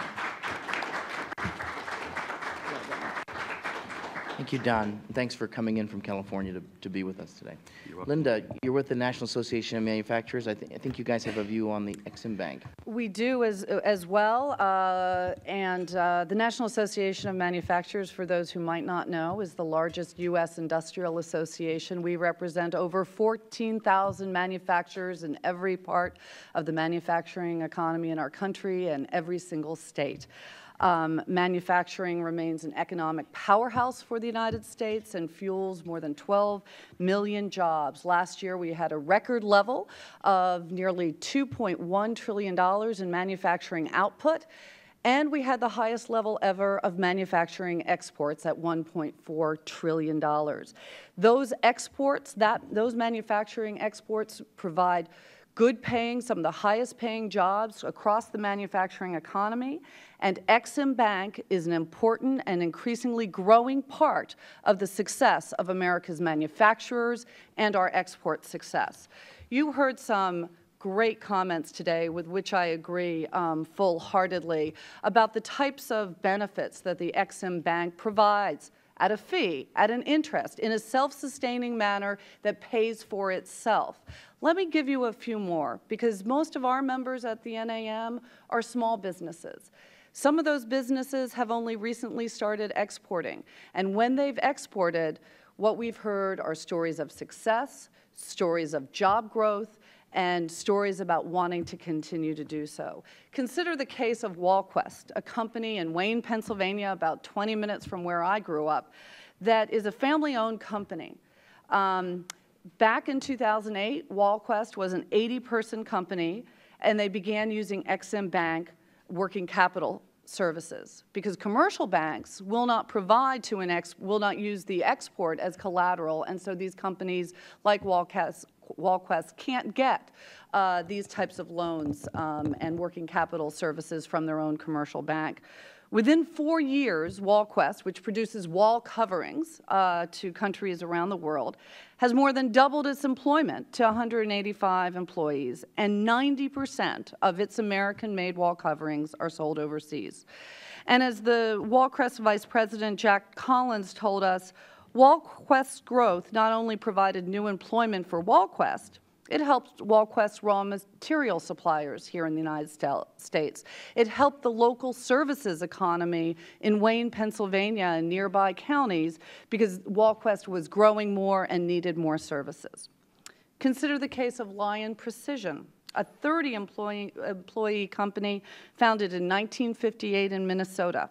Thank you, Don. Thanks for coming in from California to be with us today. You're welcome. Linda, you're with the National Association of Manufacturers. I think you guys have a view on the Ex-Im Bank. We do as well. The National Association of Manufacturers, for those who might not know, is the largest U.S. industrial association. We represent over 14,000 manufacturers in every part of the manufacturing economy in our country and every single state. Manufacturing remains an economic powerhouse for the United States and fuels more than 12 million jobs. Last year, we had a record level of nearly $2.1 trillion in manufacturing output. And we had the highest level ever of manufacturing exports at $1.4 trillion. Those exports, those manufacturing exports provide good paying, some of the highest paying jobs across the manufacturing economy. And Ex-Im Bank is an important and increasingly growing part of the success of America's manufacturers and our export success. You heard some great comments today, with which I agree full-heartedly, about the types of benefits that the Ex-Im Bank provides at a fee, at an interest, in a self-sustaining manner that pays for itself. Let me give you a few more, because most of our members at the NAM are small businesses. Some of those businesses have only recently started exporting, and when they've exported, what we've heard are stories of success, stories of job growth, and stories about wanting to continue to do so. Consider the case of WallQuest, a company in Wayne, Pennsylvania, about 20 minutes from where I grew up, that is a family-owned company. Back in 2008, WallQuest was an 80-person company, and they began using Ex-Im Bank working capital services, because commercial banks will not provide to an will not use the export as collateral, and so these companies like WallQuest can't get these types of loans and working capital services from their own commercial bank. Within 4 years, WallQuest, which produces wall coverings to countries around the world, has more than doubled its employment to 185 employees, and 90% of its American-made wall coverings are sold overseas. And as the WallQuest Vice President Jack Collins told us, WallQuest's growth not only provided new employment for WallQuest, it helped WallQuest's raw material suppliers here in the United States. It helped the local services economy in Wayne, Pennsylvania, and nearby counties, because WallQuest was growing more and needed more services. Consider the case of Lion Precision, a 30-employee company founded in 1958 in Minnesota.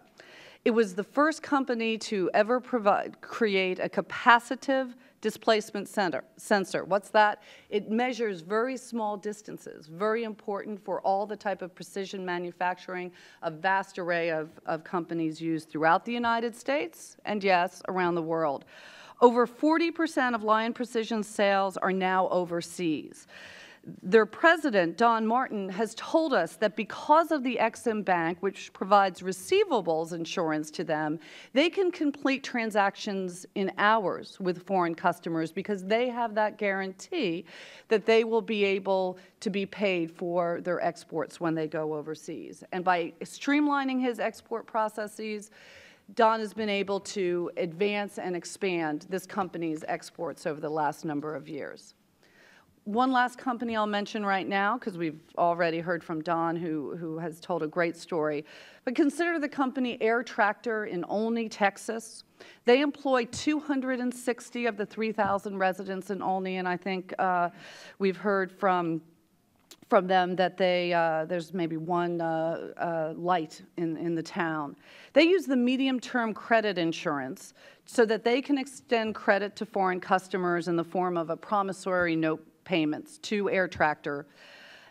It was the first company to ever create a capacitive displacement sensor. What's that? It measures very small distances, very important for all the type of precision manufacturing a vast array of companies use throughout the United States and, yes, around the world. Over 40% of Lion Precision sales are now overseas. Their president, Don Martin, has told us that because of the Ex-Im Bank, which provides receivables insurance to them, they can complete transactions in hours with foreign customers, because they have that guarantee that they will be able to be paid for their exports when they go overseas. And by streamlining his export processes, Don has been able to advance and expand this company's exports over the last number of years. One last company I'll mention right now, because we've already heard from Don, who has told a great story. But consider the company Air Tractor in Olney, Texas. They employ 260 of the 3,000 residents in Olney, and I think we've heard from them that they, there's maybe one light in the town. They use the medium-term credit insurance so that they can extend credit to foreign customers in the form of a promissory note payments to Air Tractor.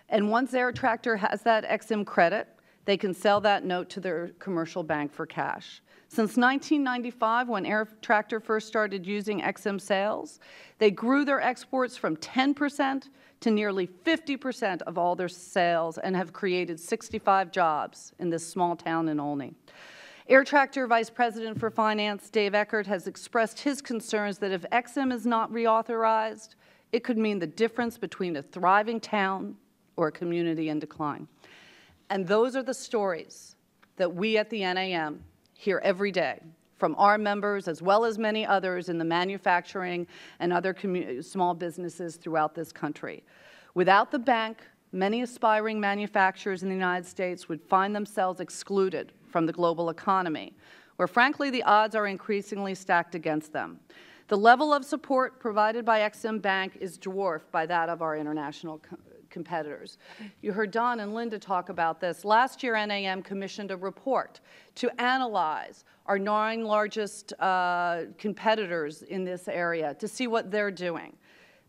And once Air Tractor has that Ex-Im credit, they can sell that note to their commercial bank for cash. Since 1995, when Air Tractor first started using Ex-Im sales, they grew their exports from 10% to nearly 50% of all their sales, and have created 65 jobs in this small town in Olney. Air Tractor Vice President for Finance Dave Eckert has expressed his concerns that if Ex-Im is not reauthorized, it could mean the difference between a thriving town or a community in decline. And those are the stories that we at the NAM hear every day from our members, as well as many others in the manufacturing and other small businesses throughout this country. Without the bank, many aspiring manufacturers in the United States would find themselves excluded from the global economy, where frankly the odds are increasingly stacked against them. The level of support provided by Ex-Im Bank is dwarfed by that of our international competitors. You heard Don and Linda talk about this. Last year, NAM commissioned a report to analyze our 9 largest competitors in this area to see what they're doing.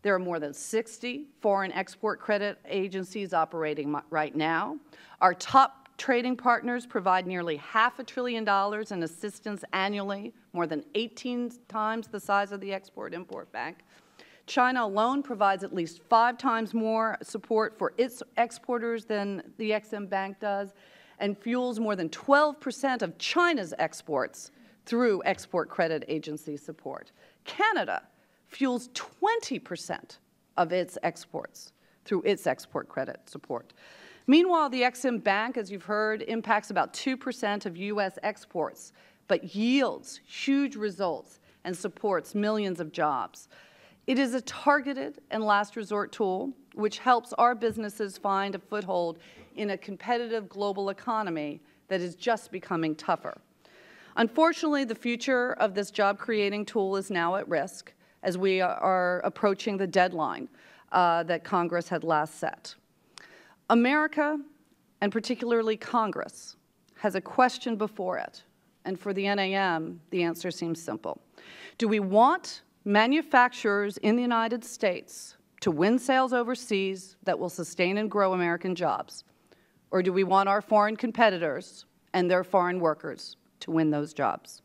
There are more than 60 foreign export credit agencies operating right now. Our top Top trading partners provide nearly $500 billion in assistance annually, more than 18 times the size of the Export-Import Bank. China alone provides at least 5 times more support for its exporters than the EXIM Bank does, and fuels more than 12% of China's exports through export credit agency support. Canada fuels 20% of its exports through its export credit support. Meanwhile, the EXIM Bank, as you've heard, impacts about 2% of U.S. exports, but yields huge results and supports millions of jobs. It is a targeted and last resort tool, which helps our businesses find a foothold in a competitive global economy that is just becoming tougher. Unfortunately, the future of this job-creating tool is now at risk, as we are approaching the deadline that Congress had last set. America, and particularly Congress, has a question before it, and for the NAM, the answer seems simple. Do we want manufacturers in the United States to win sales overseas that will sustain and grow American jobs? Or do we want our foreign competitors and their foreign workers to win those jobs?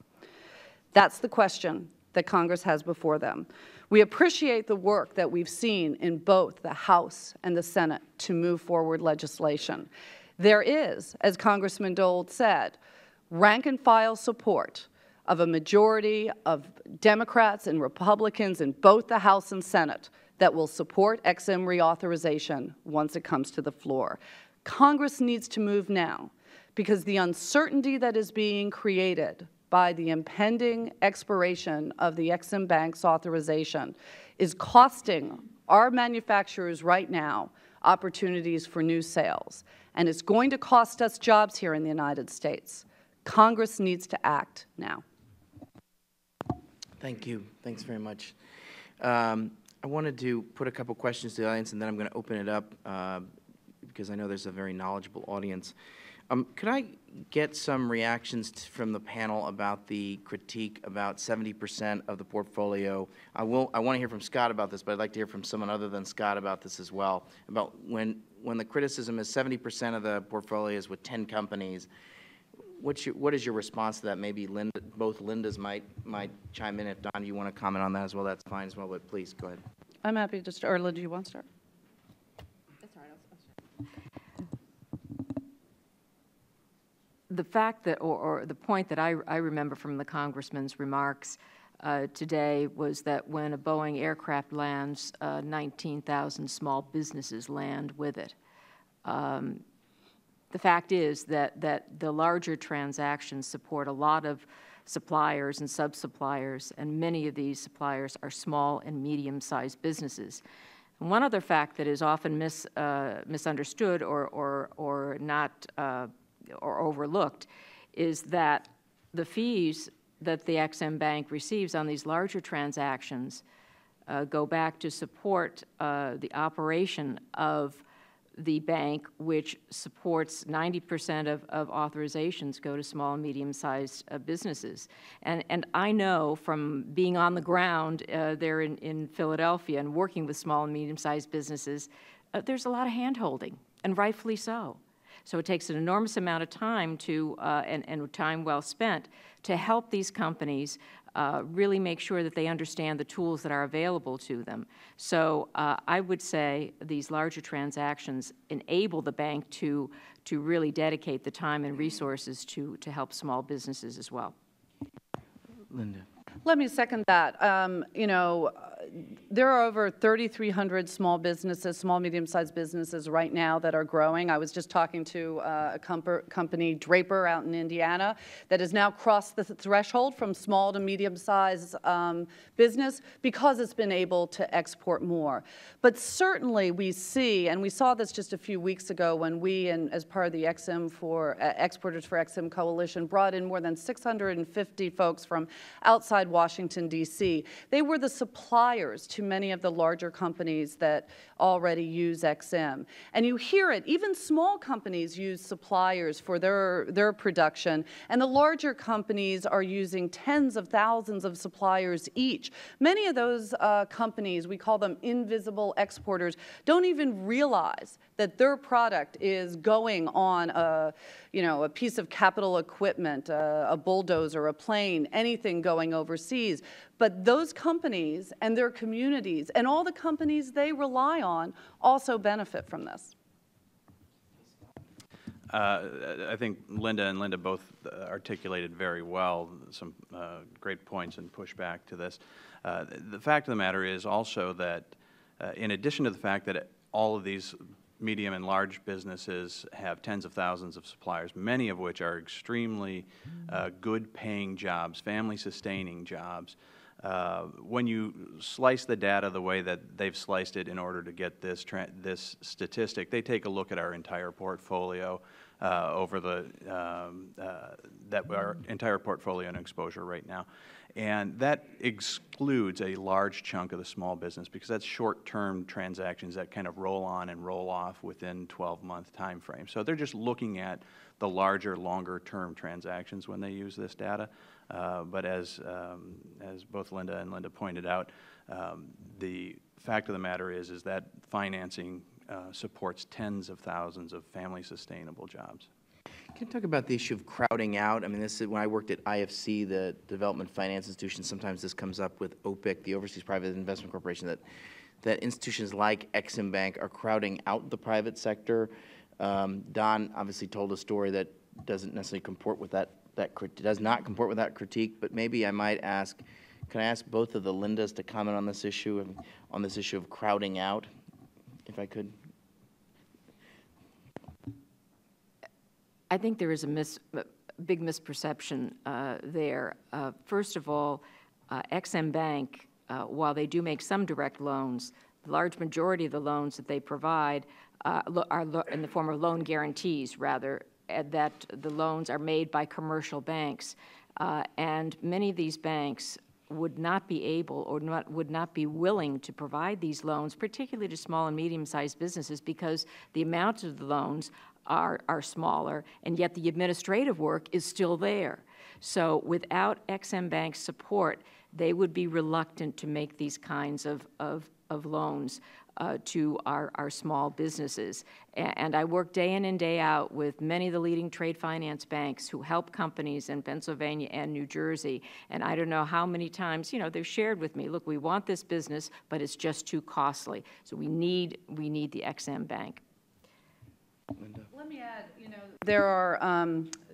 That's the question that Congress has before them. We appreciate the work that we've seen in both the House and the Senate to move forward legislation. There is, as Congressman Dold said, rank and file support of a majority of Democrats and Republicans in both the House and Senate that will support EXIM reauthorization once it comes to the floor. Congress needs to move now, because the uncertainty that is being created by the impending expiration of the EXIM Bank's authorization is costing our manufacturers right now opportunities for new sales. And it's going to cost us jobs here in the United States. Congress needs to act now. Thank you. Thanks very much. I wanted to put a couple questions to the audience, and then I'm going to open it up because I know there's a very knowledgeable audience. Could I get some reactions from the panel about the critique about 70% of the portfolio? I want to hear from Scott about this, but I'd like to hear from someone other than Scott about this as well, about when the criticism is 70% of the portfolio is with 10 companies. What is your response to that? Maybe Linda, both Lindas might chime in. If Don, you want to comment on that as well, that's fine as well, but please, go ahead. I'm happy to start. Or Linda, you want to start? That's all right, I'll start. The fact that, or the point that I remember from the Congressman's remarks today was that when a Boeing aircraft lands, 19,000 small businesses land with it. The fact is that the larger transactions support a lot of suppliers and sub-suppliers, and many of these suppliers are small and medium-sized businesses. And one other fact that is often misunderstood or overlooked is that the fees that the EXIM Bank receives on these larger transactions go back to support the operation of the bank, which supports 90% of authorizations go to small and medium-sized businesses. And I know from being on the ground there in Philadelphia and working with small and medium-sized businesses, there's a lot of hand-holding, and rightfully so. So it takes an enormous amount of time to, and time well spent, to help these companies really make sure that they understand the tools that are available to them. So I would say these larger transactions enable the bank to really dedicate the time and resources to help small businesses as well. Linda. Let me second that. You know, there are over 3,300 small businesses, small, medium-sized businesses right now that are growing. I was just talking to a company, Draper, out in Indiana, that has now crossed the threshold from small to medium-sized business because it's been able to export more. But certainly we see, and we saw this just a few weeks ago when we, and as part of the EXIM for Exporters for EXIM Coalition, brought in more than 650 folks from outside Washington, D.C. They were the suppliers to many of the larger companies that already use EXIM. And you hear it, even small companies use suppliers for their production, and the larger companies are using tens of thousands of suppliers each. Many of those companies, we call them invisible exporters, don't even realize that their product is going on a you know, a piece of capital equipment, a bulldozer, a plane, anything going overseas. But those companies and their communities and all the companies they rely on also benefit from this. I think Linda and Linda both articulated very well some great points and pushback to this. The fact of the matter is also that in addition to the fact that all of these medium and large businesses have tens of thousands of suppliers, many of which are extremely good paying jobs, family sustaining jobs. When you slice the data the way that they've sliced it in order to get this statistic, they take a look at our entire portfolio over the our entire portfolio and exposure right now, and that excludes a large chunk of the small business because that's short-term transactions that kind of roll on and roll off within 12-month time frame. So they're just looking at the larger, longer-term transactions when they use this data. But as both Linda and Linda pointed out, the fact of the matter is that financing supports tens of thousands of family sustainable jobs. Can you talk about the issue of crowding out? I mean, this is when I worked at IFC, the Development Finance Institution, sometimes this comes up with OPIC, the Overseas Private Investment Corporation, that institutions like Exim Bank are crowding out the private sector. Don obviously told a story that doesn't necessarily comport with that does not comport with that critique, but maybe I might ask, can I ask both of the Lindas to comment on this issue, and on this issue of crowding out, if I could? I think there is a big misperception there. First of all, Ex-Im Bank, while they do make some direct loans, the large majority of the loans that they provide are in the form of loan guarantees, rather, that the loans are made by commercial banks. And many of these banks would not be able or would not be willing to provide these loans, particularly to small and medium-sized businesses, because the amount of the loans are smaller, and yet the administrative work is still there. So without Ex-Im Bank's support, they would be reluctant to make these kinds of loans to our small businesses. And I work day in and day out with many of the leading trade finance banks who help companies in Pennsylvania and New Jersey. And I don't know how many times, you know, they've shared with me, look, we want this business, but it's just too costly. So we need the Ex-Im Bank. Linda. Let me add, you know, there are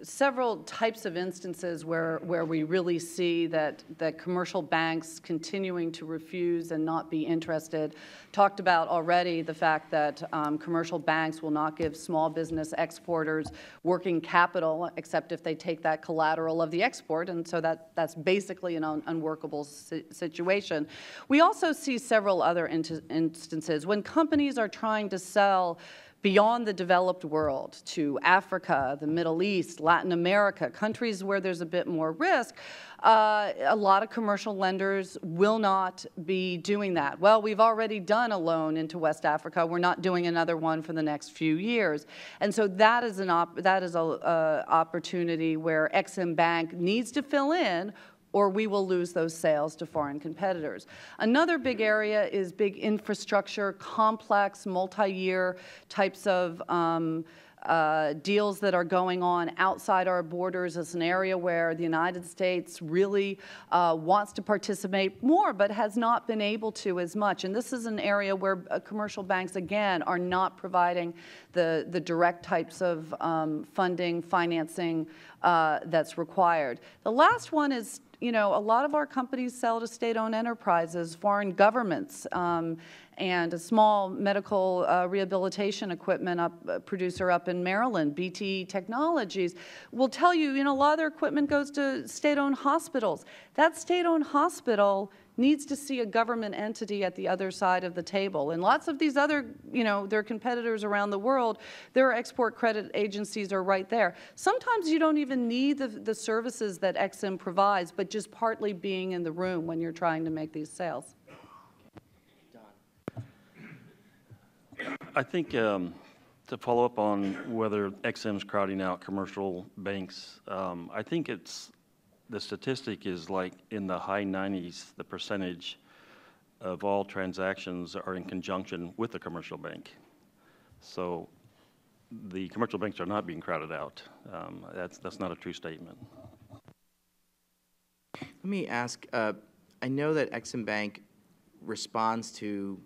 several types of instances where we really see that commercial banks continuing to refuse and not be interested. Talked about already the fact that commercial banks will not give small business exporters working capital except if they take that collateral of the export, and so that's basically an unworkable situation. We also see several other instances when companies are trying to sell beyond the developed world to Africa, the Middle East, Latin America, countries where there's a bit more risk. A lot of commercial lenders will not be doing that. Well, we've already done a loan into West Africa. We're not doing another one for the next few years. And so that is an opportunity where Ex-Im Bank needs to fill in, or we will lose those sales to foreign competitors. Another big area is big infrastructure, complex, multi-year types of deals that are going on outside our borders. It's an area where the United States really wants to participate more but has not been able to as much. And this is an area where commercial banks, again, are not providing the direct types of funding, financing that's required. The last one is, you know, a lot of our companies sell to state-owned enterprises, foreign governments, and a small medical rehabilitation equipment producer up in Maryland, BTE Technologies, will tell you, you know, a lot of their equipment goes to state-owned hospitals. That state-owned hospital needs to see a government entity at the other side of the table. And lots of these other, you know, their competitors around the world, their export credit agencies are right there. Sometimes you don't even need the services that Ex-Im provides, but just partly being in the room when you're trying to make these sales. I think to follow up on whether Ex-Im's crowding out commercial banks, I think the statistic is like in the high 90s, the percentage of all transactions are in conjunction with a commercial bank. So the commercial banks are not being crowded out. That's not a true statement. Let me ask, I know that Ex-Im Bank responds to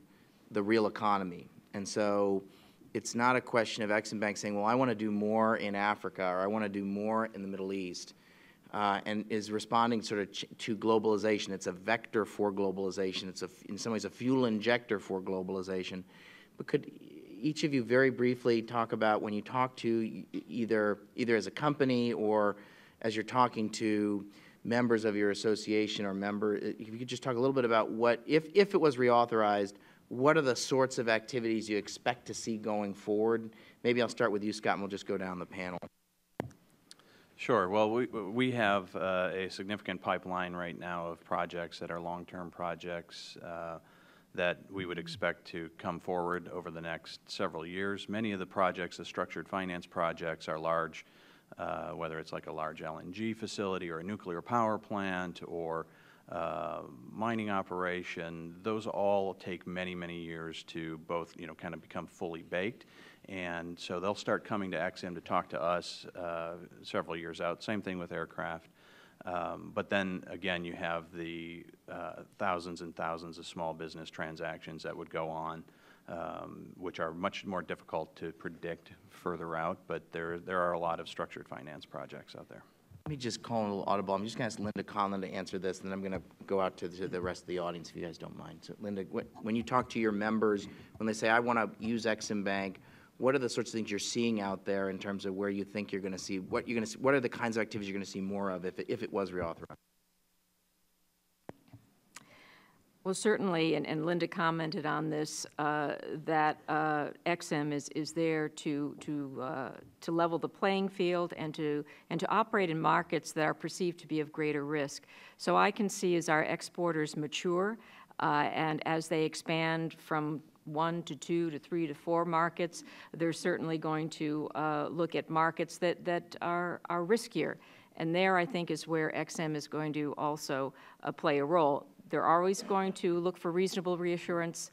the real economy, and so it's not a question of Ex-Im Bank saying, well, I want to do more in Africa, or I want to do more in the Middle East, and is responding sort of to globalization. It's a vector for globalization. It's, in some ways, a fuel injector for globalization. But could each of you very briefly talk about when you talk to either as a company or as you're talking to members of your association or if you could just talk a little bit about what, if it was reauthorized, what are the sorts of activities you expect to see going forward? Maybe I'll start with you, Scott, and we'll just go down the panel. Sure. Well, we have a significant pipeline right now of projects that are long-term projects that we would expect to come forward over the next several years. Many of the projects, the structured finance projects, are large. Whether it's like a large LNG facility or a nuclear power plant or mining operation, those all take many, many years to both, you know, kind of become fully baked. And so they'll start coming to Ex-Im to talk to us several years out. Same thing with aircraft. But then again, you have the thousands and thousands of small business transactions that would go on, which are much more difficult to predict further out, but there are a lot of structured finance projects out there. Let me just call in a little audible. I'm just going to ask Linda Conlin to answer this, and then I'm going to go out to the rest of the audience if you guys don't mind. So, Linda, when you talk to your members, when they say, I want to use Ex-Im Bank, what are the sorts of things you're seeing out there in terms of where you think you're going to see, what are the kinds of activities you're going to see more of if it was reauthorized? Well, certainly, and Linda commented on this, that Ex-Im is there to level the playing field and to operate in markets that are perceived to be of greater risk. So I can see as our exporters mature and as they expand from 1 to 2 to 3 to 4 markets, they're certainly going to look at markets that are riskier. And there, I think, is where Ex-Im is going to also play a role. They're always going to look for reasonable reassurance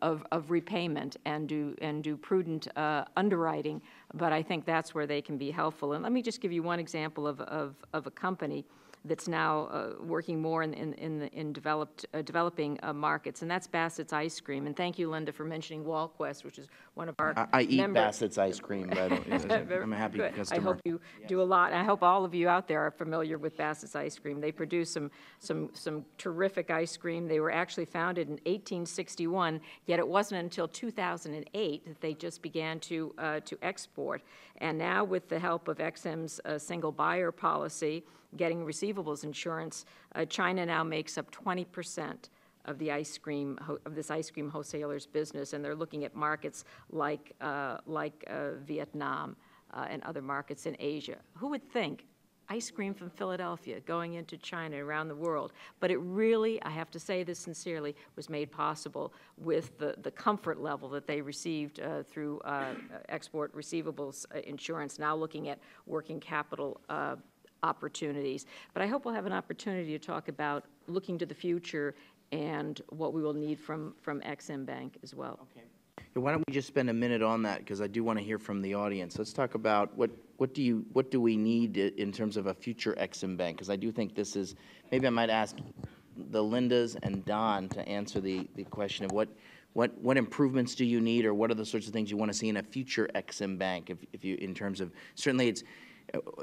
of repayment and do prudent underwriting, but I think that's where they can be helpful. And let me just give you one example of a company that's now working more in developing markets, and that's Bassett's Ice Cream. And thank you, Linda, for mentioning WallQuest, which is one of our I eat Bassett's Ice Cream, by the way. I'm a happy customer. I hope you do a lot. I hope all of you out there are familiar with Bassett's Ice Cream. They produce some terrific ice cream. They were actually founded in 1861, yet it wasn't until 2008 that they just began to export. And now, with the help of Ex-Im's single buyer policy, getting receivables insurance, China now makes up 20% of the ice cream wholesaler's business, and they're looking at markets like Vietnam and other markets in Asia. Who would think ice cream from Philadelphia going into China and around the world? But it really, I have to say this sincerely, was made possible with the comfort level that they received through export receivables insurance. Now looking at working capital opportunities. But I hope we'll have an opportunity to talk about looking to the future and what we will need from Ex-Im Bank as well. Okay. Why don't we just spend a minute on that, because I do want to hear from the audience. Let's talk about what do we need in terms of a future Ex-Im Bank, because I do think this is, maybe I might ask the Lindas and Don to answer the question of what improvements do you need, or what are the sorts of things you want to see in a future Ex-Im Bank, if you, in terms of, certainly it's,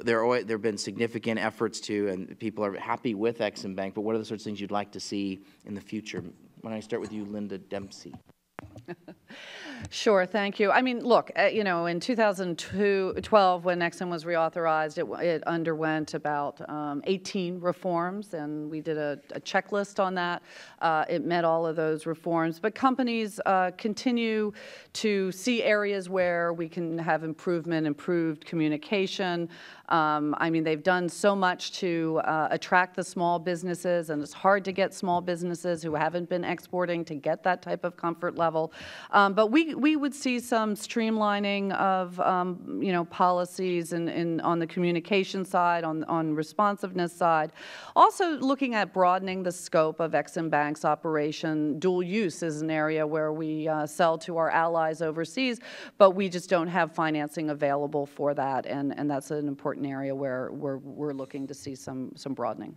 there have been significant efforts to, and people are happy with Ex-Im Bank, but what are the sorts of things you'd like to see in the future? Why don't I start with you, Linda Dempsey? Sure, thank you. I mean, look, you know, in 2012, when Ex-Im was reauthorized, it underwent about 18 reforms, and we did a checklist on that. It met all of those reforms. But companies continue to see areas where we can have improvement, improved communication, I mean, they've done so much to attract the small businesses, and it's hard to get small businesses who haven't been exporting to get that type of comfort level. But we would see some streamlining of you know, policies and on the communication side, on responsiveness side. Also looking at broadening the scope of Ex-Im Bank's operation. Dual use is an area where we sell to our allies overseas, but we just don't have financing available for that, and that's an important area where we're looking to see some broadening.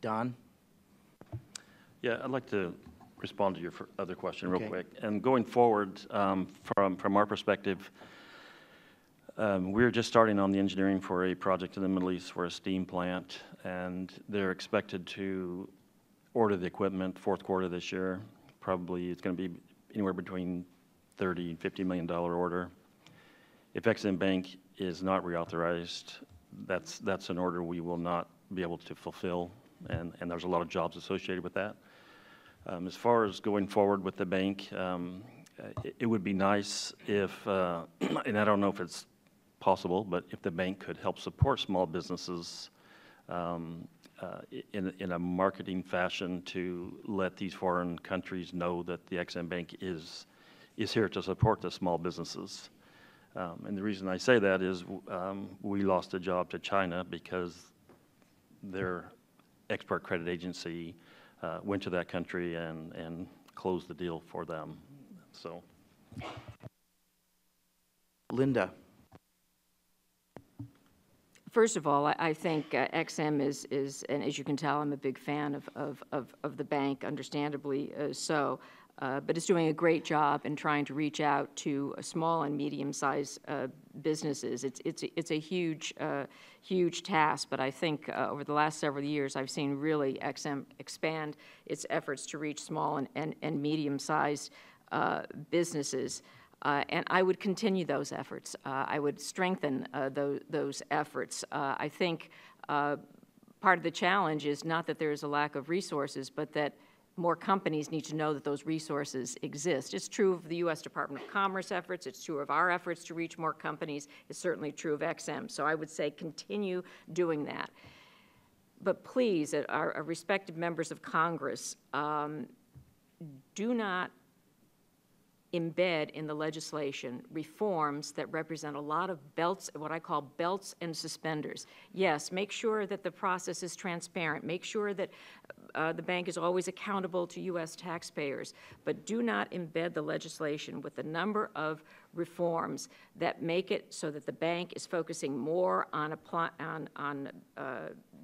Don? Yeah, I'd like to respond to your other question real quick. And going forward, from our perspective, we're just starting on the engineering for a project in the Middle East for a steam plant, and they're expected to order the equipment fourth quarter this year. Probably it's going to be anywhere between $30 and $50 million order. If Ex-Im Bank is not reauthorized, that's an order we will not be able to fulfill, and there's a lot of jobs associated with that. As far as going forward with the bank, it would be nice if, and I don't know if it's possible, but if the bank could help support small businesses in a marketing fashion to let these foreign countries know that the Ex-Im Bank is here to support the small businesses. And the reason I say that is we lost a job to China because their export credit agency went to that country and closed the deal for them. So, Linda. First of all, I think Ex-Im is, and as you can tell, I'm a big fan of the bank, understandably so. But it's doing a great job in trying to reach out to small and medium-sized businesses. It's a huge, huge task, but I think over the last several years, I've seen really Ex-Im expand its efforts to reach small and medium-sized businesses. And I would continue those efforts. I would strengthen those efforts. I think part of the challenge is not that there is a lack of resources, but that more companies need to know that those resources exist. It's true of the U.S. Department of Commerce efforts. It's true of our efforts to reach more companies. It's certainly true of Ex-Im. So I would say continue doing that. But please, our respected members of Congress, do not embed in the legislation reforms that represent a lot of belts, what I call belts and suspenders. Yes, make sure that the process is transparent. Make sure that the bank is always accountable to U.S. taxpayers. But do not embed the legislation with a number of reforms that make it so that the bank is focusing more on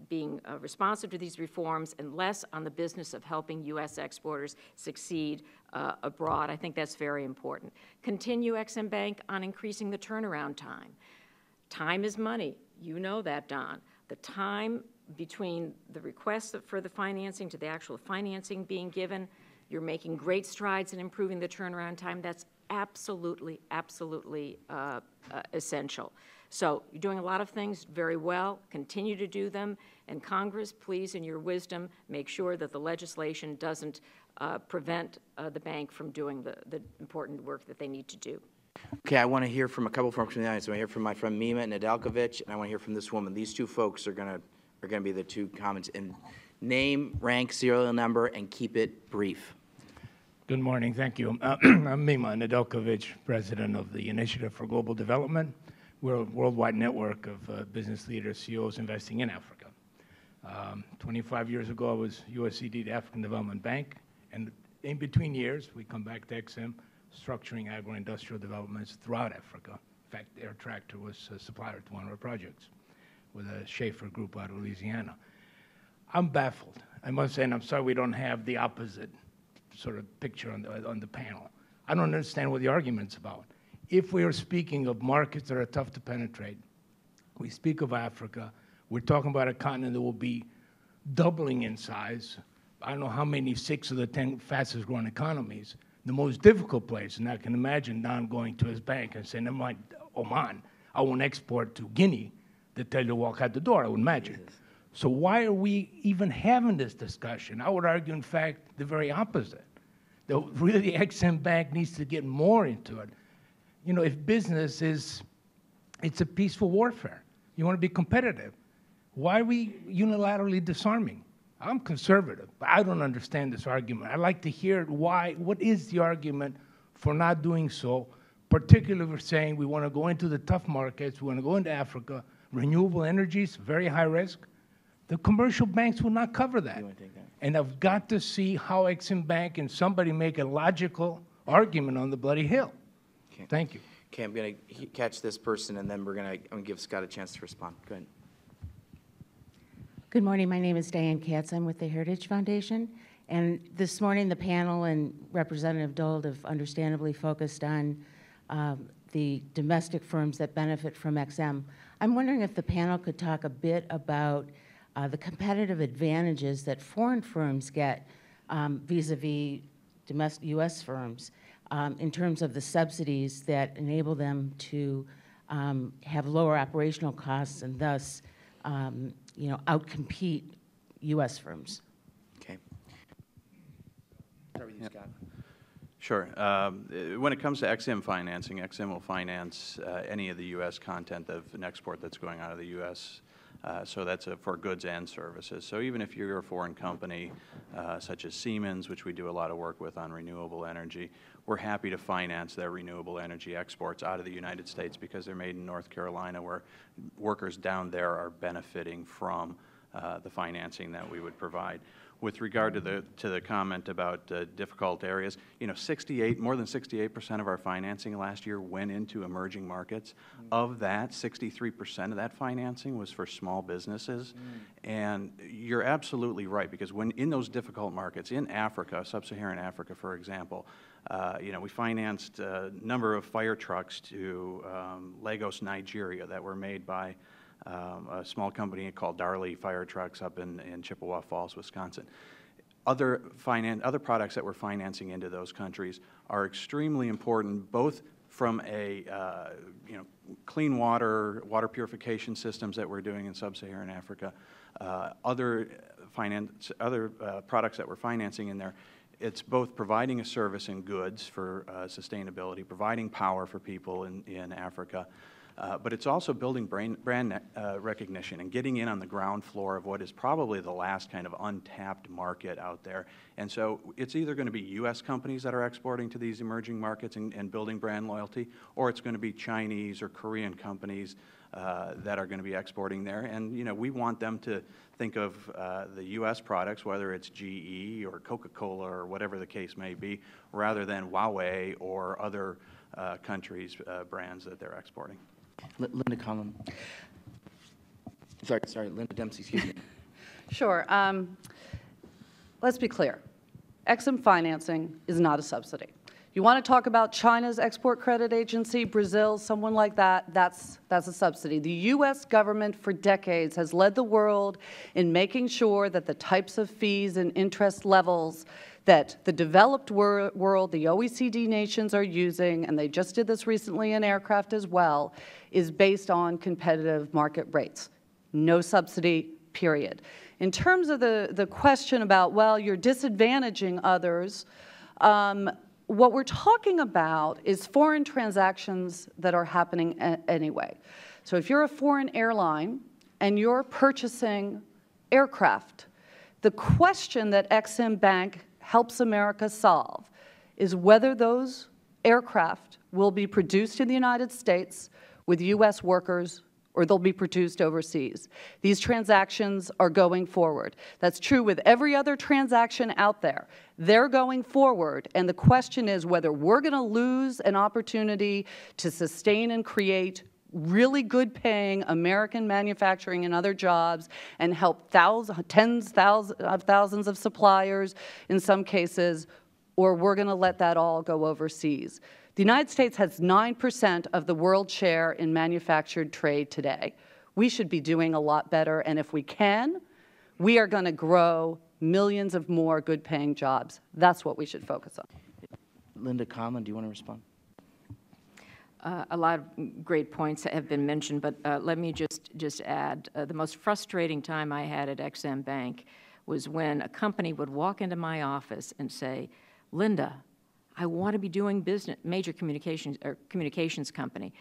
being responsive to these reforms and less on the business of helping U.S. exporters succeed abroad. I think that's very important. Continue Ex-Im Bank on increasing the turnaround time. Time is money. You know that, Don. The time between the request for the financing to the actual financing being given, you're making great strides in improving the turnaround time. That's absolutely, absolutely essential. So you're doing a lot of things very well. Continue to do them. And Congress, please, in your wisdom, make sure that the legislation doesn't prevent the bank from doing the important work that they need to do. Okay, I want to hear from a couple folks from the audience. I want to hear from my friend Mima Nedelkovic, and I want to hear from this woman. These two folks are going to be the two comments. And name, rank, serial number, and keep it brief. Good morning. Thank you. I'm Mima Nedelkovic, president of the Initiative for Global Development. We're a worldwide network of business leaders, CEOs investing in Africa. 25 years ago, I was USCD, the African Development Bank. And in between years, we come back to Ex-Im, structuring agro-industrial developments throughout Africa. In fact, Air Tractor was a supplier to one of our projects with a Schaefer group out of Louisiana. I'm baffled, I must say, and I'm sorry we don't have the opposite sort of picture on the panel. I don't understand what the argument's about. If we are speaking of markets that are tough to penetrate, we speak of Africa, we're talking about a continent that will be doubling in size. I don't know how many, 6 of the 10 fastest growing economies. The most difficult place, and I can imagine Don going to his bank and saying, never mind, Oman, I won't export to Guinea. They tell you to walk out the door, I would imagine. Yes. So why are we even having this discussion? I would argue, in fact, the very opposite. That really, Ex-Im Bank needs to get more into it. You know, if business is, it's a peaceful warfare. You want to be competitive. Why are we unilaterally disarming? I'm conservative, but I don't understand this argument. I'd like to hear why. What is the argument for not doing so, particularly for saying we want to go into the tough markets, we want to go into Africa, renewable energies, very high risk. The commercial banks will not cover that. And I've got to see how Ex-Im Bank and somebody make a logical argument on the bloody hill. Okay. Thank you. Okay, I'm going to catch this person, and then I'm going to give Scott a chance to respond. Go ahead. Good morning. My name is Diane Katz. I'm with the Heritage Foundation. And this morning, the panel and Representative Dold have understandably focused on the domestic firms that benefit from XM. I'm wondering if the panel could talk a bit about the competitive advantages that foreign firms get vis-a-vis domestic U.S. firms in terms of the subsidies that enable them to have lower operational costs and thus outcompete U.S. firms. Okay. Start with you, Scott. Sure. When it comes to Ex-Im financing, Ex-Im will finance any of the U.S. content of an export that's going out of the U.S. So that's for goods and services. So even if you're a foreign company, such as Siemens, which we do a lot of work with on renewable energy, we're happy to finance their renewable energy exports out of the United States because they're made in North Carolina, where workers down there are benefiting from the financing that we would provide. With regard to the comment about difficult areas, more than 68% of our financing last year went into emerging markets. Mm. Of that, 63% of that financing was for small businesses. Mm. And you're absolutely right, because when in those difficult markets, in Africa, Sub-Saharan Africa, for example, we financed a number of fire trucks to Lagos, Nigeria, that were made by a small company called Darley Fire Trucks up in Chippewa Falls, Wisconsin. Other products that we're financing into those countries are extremely important, both from a clean water purification systems that we're doing in Sub-Saharan Africa, other products that we're financing in there. It's both providing a service and goods for sustainability, providing power for people in Africa. But it's also building brand recognition and getting in on the ground floor of what is probably the last kind of untapped market out there. And so it's either going to be U.S. companies that are exporting to these emerging markets and building brand loyalty, or it's going to be Chinese or Korean companies that are going to be exporting there. And we want them to think of the U.S. products, whether it's GE or Coca-Cola or whatever the case may be, rather than Huawei or other countries' brands that they're exporting. Linda Conlin. Sorry, Linda Dempsey, excuse me. Sure. Let's be clear. Ex-Im financing is not a subsidy. You want to talk about China's Export Credit Agency, Brazil, someone like that, that's a subsidy. The U.S. government for decades has led the world in making sure that the types of fees and interest levels that the developed world, the OECD nations are using, and they just did this recently in aircraft as well, is based on competitive market rates. No subsidy, period. In terms of the question about, well, you're disadvantaging others, what we're talking about is foreign transactions that are happening anyway. So if you're a foreign airline and you're purchasing aircraft, the question that Ex-Im Bank helps America solve is whether those aircraft will be produced in the United States with U.S. workers or they'll be produced overseas. These transactions are going forward. That's true with every other transaction out there. They're going forward, and the question is whether we're going to lose an opportunity to sustain and create really good paying American manufacturing and other jobs and help tens of thousands of suppliers in some cases, or we're going to let that all go overseas. The United States has 9% of the world share in manufactured trade today. We should be doing a lot better, and if we can, we are going to grow millions of more good-paying jobs. That's what we should focus on. Linda Conlin, do you want to respond? A lot of great points have been mentioned, but let me just add, the most frustrating time I had at Ex-Im Bank was when a company would walk into my office and say, Linda, I want to be doing business, major communications company.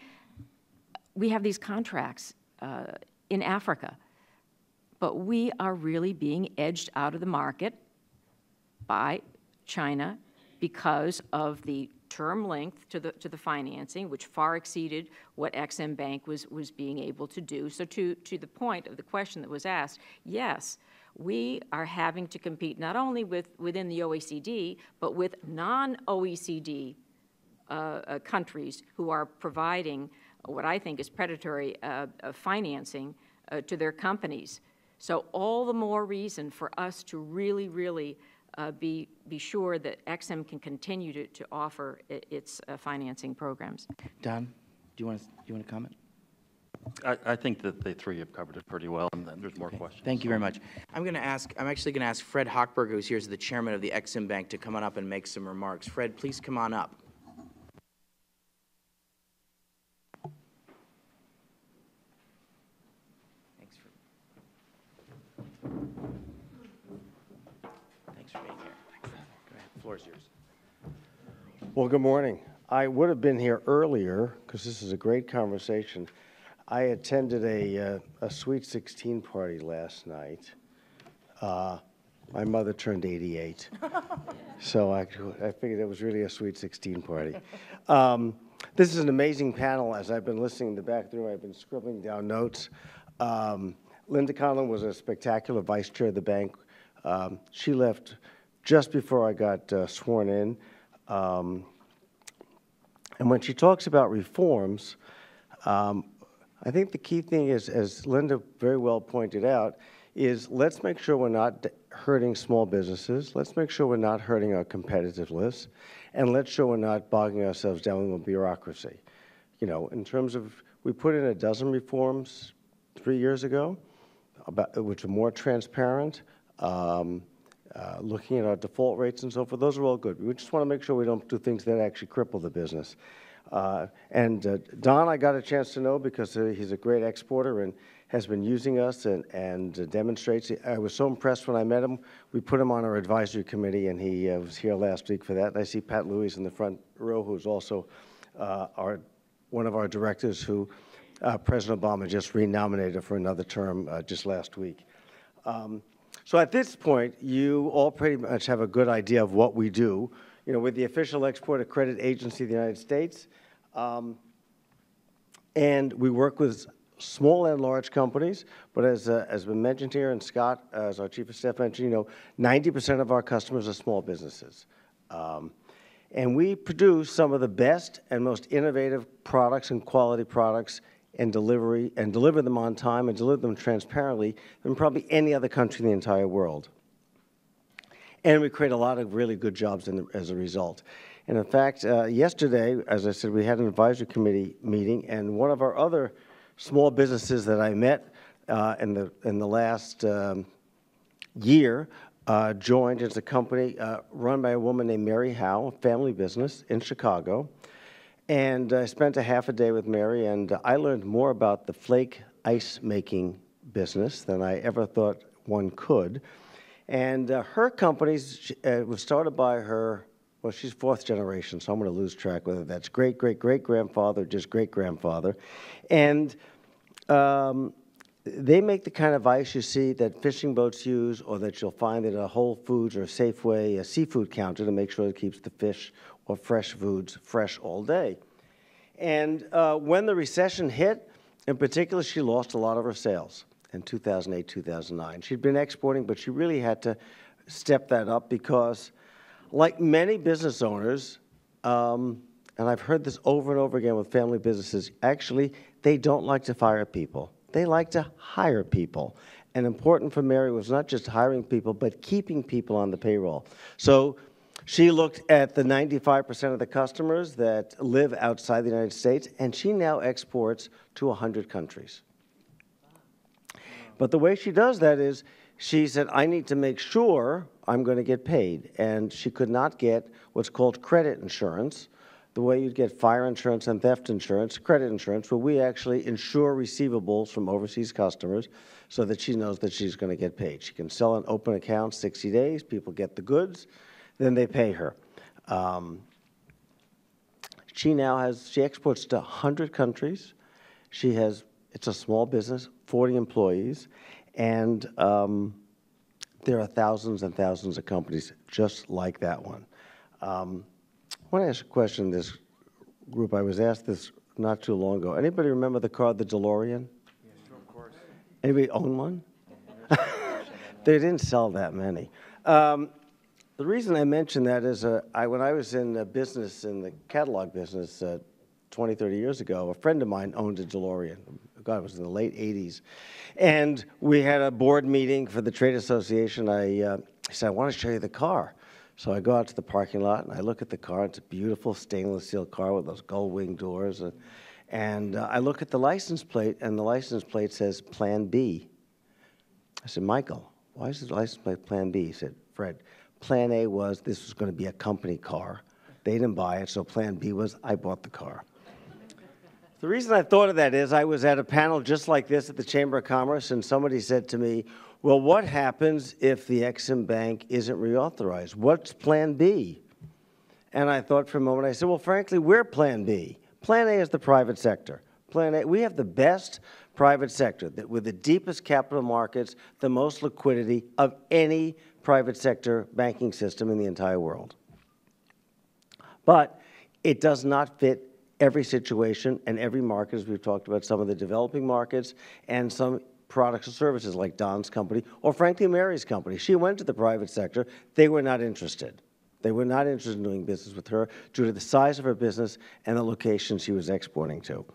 We have these contracts in Africa. But we are really being edged out of the market by China because of the term length to the financing, which far exceeded what EXIM Bank was being able to do. So to the point of the question that was asked, yes, we are having to compete not only within the OECD, but with non-OECD countries who are providing what I think is predatory financing to their companies. So all the more reason for us to really, really be sure that EXIM can continue to offer its financing programs. Don, do you want to comment? I think that the three have covered it pretty well, and then there's more questions. Thank you very much. I'm actually going to ask Fred Hochberg, who's here as the chairman of the EXIM Bank, to come on up and make some remarks. Fred, please come on up. Thanks for being here. Thanks. Go ahead. The floor is yours. Well, good morning. I would have been here earlier because this is a great conversation. I attended a Sweet 16 party last night. My mother turned 88, so I figured it was really a Sweet 16 party. This is an amazing panel. As I've been listening to back through, I've been scribbling down notes. Linda Conlin was a spectacular vice chair of the bank. She left just before I got sworn in. And when she talks about reforms, I think the key thing is, as Linda very well pointed out, is let's make sure we're not hurting small businesses, let's make sure we're not hurting our competitiveness, and let's sure we're not bogging ourselves down with bureaucracy. You know, in terms of, we put in 12 reforms 3 years ago, which are more transparent, looking at our default rates and so forth. Those are all good. We just want to make sure we don't do things that actually cripple the business. Don, I got a chance to know because he's a great exporter and has been using us and demonstrates. I was so impressed when I met him. We put him on our advisory committee, and he was here last week for that. And I see Pat Lewis in the front row, who's also one of our directors who President Obama just renominated for another term just last week. So at this point, you all pretty much have a good idea of what we do. You know, with the official Export Credit Agency of the United States. And we work with small and large companies, but as been mentioned here, and Scott, as our Chief of Staff mentioned, you know, 90% of our customers are small businesses. And we produce some of the best and most innovative products and quality products and deliver them on time and deliver them transparently than probably any other country in the entire world. And we create a lot of really good jobs as a result. And in fact, yesterday, as I said, we had an advisory committee meeting, and one of our other small businesses that I met in the last year joined as a company run by a woman named Mary Howe, a family business in Chicago. And I spent a half a day with Mary, and I learned more about the flake ice making business than I ever thought one could. And her company was started by her, well, she's fourth generation, so I'm going to lose track whether that's great-great-great-grandfather, just great-grandfather. And they make the kind of ice you see that fishing boats use or that you'll find at a Whole Foods or Safeway, a seafood counter, to make sure it keeps the fish or fresh foods fresh all day. And when the recession hit, in particular, she lost a lot of her sales. In 2008, 2009. She'd been exporting, but she really had to step that up because, like many business owners, and I've heard this over and over again with family businesses, actually, they don't like to fire people. They like to hire people. And important for Mary was not just hiring people, but keeping people on the payroll. So she looked at the 95% of the customers that live outside the United States, and she now exports to 100 countries. But the way she does that is, she said, I need to make sure I'm going to get paid. And she could not get what's called credit insurance, the way you'd get fire insurance and theft insurance, credit insurance, where we actually insure receivables from overseas customers so that she knows that she's going to get paid. She can sell an open account 60 days, people get the goods, then they pay her. She exports to 100 countries. She has It's a small business, 40 employees, and there are thousands and thousands of companies just like that one. I want to ask a question to this group. I was asked this not too long ago. Anybody remember the car, the DeLorean? Yeah, sure, of course. Anybody own one? They didn't sell that many. The reason I mention that is when I was in the business, in the catalog business 20, 30 years ago, a friend of mine owned a DeLorean. God, it was in the late 80s. And we had a board meeting for the trade association. I said, I want to show you the car. So I go out to the parking lot, and I look at the car. It's a beautiful stainless steel car with those gold wing doors. And I look at the license plate, and the license plate says Plan B. I said, Michael, why is the license plate Plan B? He said, Fred, Plan A was this was going to be a company car. They didn't buy it, so Plan B was I bought the car. The reason I thought of that is I was at a panel just like this at the Chamber of Commerce, and somebody said to me, well, what happens if the Ex-Im Bank isn't reauthorized? What's Plan B? And I thought for a moment, I said, well, frankly, we're Plan B. Plan A is the private sector. Plan A, we have the best private sector with the deepest capital markets, the most liquidity of any private sector banking system in the entire world. But it does not fit every situation and every market, as we've talked about, some of the developing markets and some products and services like Don's company or, frankly, Mary's company. She went to the private sector. They were not interested. They were not interested in doing business with her due to the size of her business and the location she was exporting to.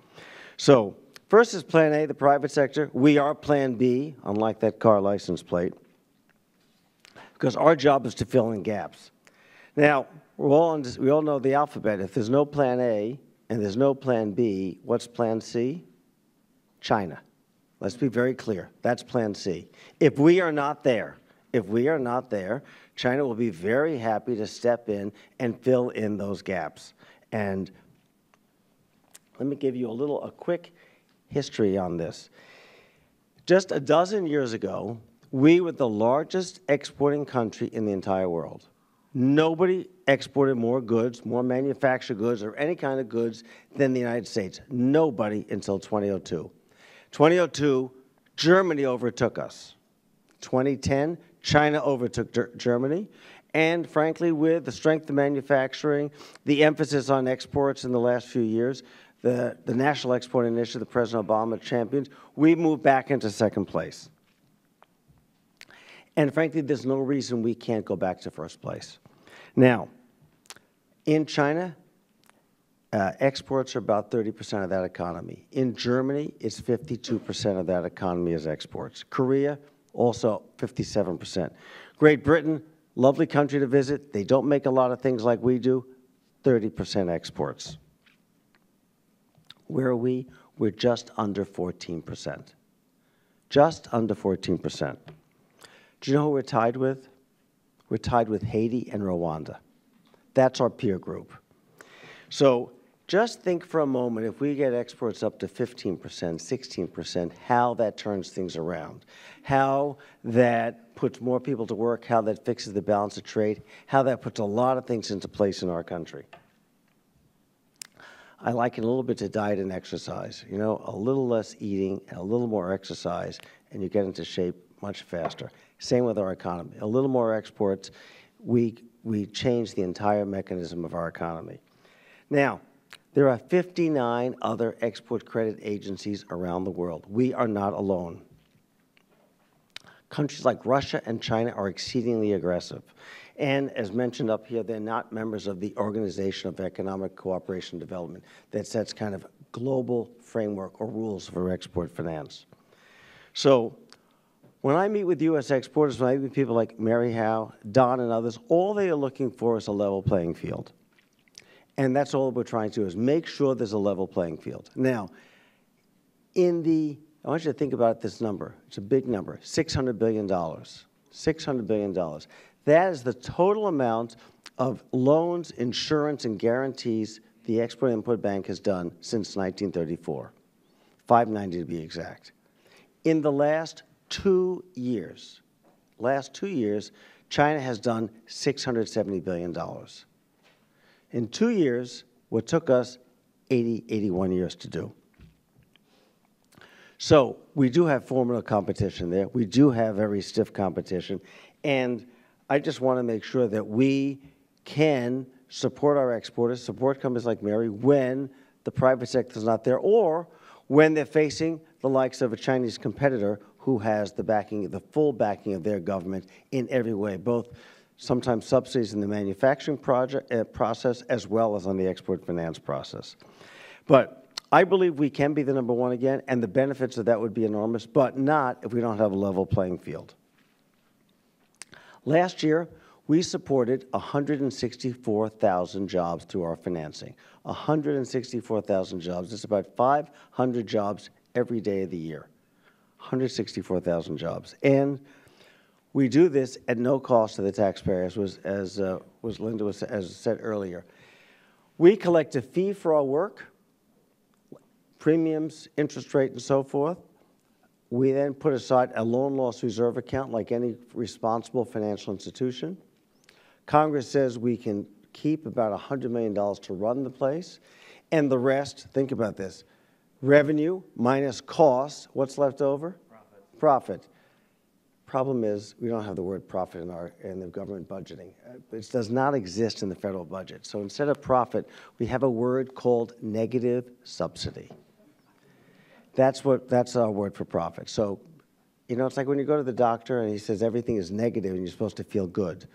So first is Plan A, the private sector. We are Plan B, unlike that car license plate, because our job is to fill in gaps. Now, we all know the alphabet. If there's no Plan A and there's no Plan B, what's Plan C? China. Let's be very clear. That's Plan C. If we are not there, China will be very happy to step in and fill in those gaps. And let me give you a quick history on this. Just a dozen years ago, we were the largest exporting country in the entire world. Nobody exported more goods, more manufactured goods, or any kind of goods than the United States. Nobody until 2002. 2002, Germany overtook us. 2010, China overtook Germany. And frankly, with the strength of manufacturing, the emphasis on exports in the last few years, the National Export Initiative that President Obama championed, we moved back into second place. And frankly, there's no reason we can't go back to first place. Now, in China, exports are about 30% of that economy. In Germany, it's 52% of that economy is exports. Korea, also 57%. Great Britain, lovely country to visit. They don't make a lot of things like we do, 30% exports. Where are we? We're just under 14%. Just under 14%. Do you know who we're tied with? We're tied with Haiti and Rwanda. That's our peer group. So just think for a moment, if we get exports up to 15%, 16%, how that turns things around, how that puts more people to work, how that fixes the balance of trade, how that puts a lot of things into place in our country. I liken a little bit to diet and exercise. You know, a little less eating, and a little more exercise, and you get into shape much faster. Same with our economy. A little more exports, we change the entire mechanism of our economy. Now, there are 59 other export credit agencies around the world. We are not alone. Countries like Russia and China are exceedingly aggressive. And as mentioned up here, they're not members of the Organization of Economic Cooperation and Development that sets kind of global framework or rules for export finance. So when I meet with U.S. exporters, when I meet with people like Mary Howe, Don, and others, all they are looking for is a level playing field. And that's all we're trying to do, is make sure there's a level playing field. Now, I want you to think about this number. It's a big number, $600 billion. $600 billion. That is the total amount of loans, insurance, and guarantees the Export-Import Bank has done since 1934, 590 to be exact. In the last 2 years, China has done $670 billion. In 2 years, what took us 81 years to do. So we do have formidable competition there. We do have very stiff competition. And I just want to make sure that we can support our exporters, support companies like Mary when the private sector is not there or when they're facing the likes of a Chinese competitor who has the backing, the full backing of their government in every way, both sometimes subsidies in the manufacturing process as well as on the export finance process. But I believe we can be the number one again, and the benefits of that would be enormous, but not if we don't have a level playing field. Last year, we supported 164,000 jobs through our financing. 164,000 jobs. It's about 500 jobs every day of the year. 164,000 jobs. And we do this at no cost to the taxpayer, as Linda was, as said earlier. We collect a fee for our work, premiums, interest rate, and so forth. We then put aside a loan loss reserve account like any responsible financial institution. Congress says we can keep about $100 million to run the place. And the rest, think about this, revenue minus costs, what's left over? Profit. Profit. Problem is we don't have the word profit in the government budgeting. It does not exist in the federal budget. So instead of profit, we have a word called negative subsidy. That's our word for profit. So, you know, it's like when you go to the doctor and he says everything is negative and you're supposed to feel good.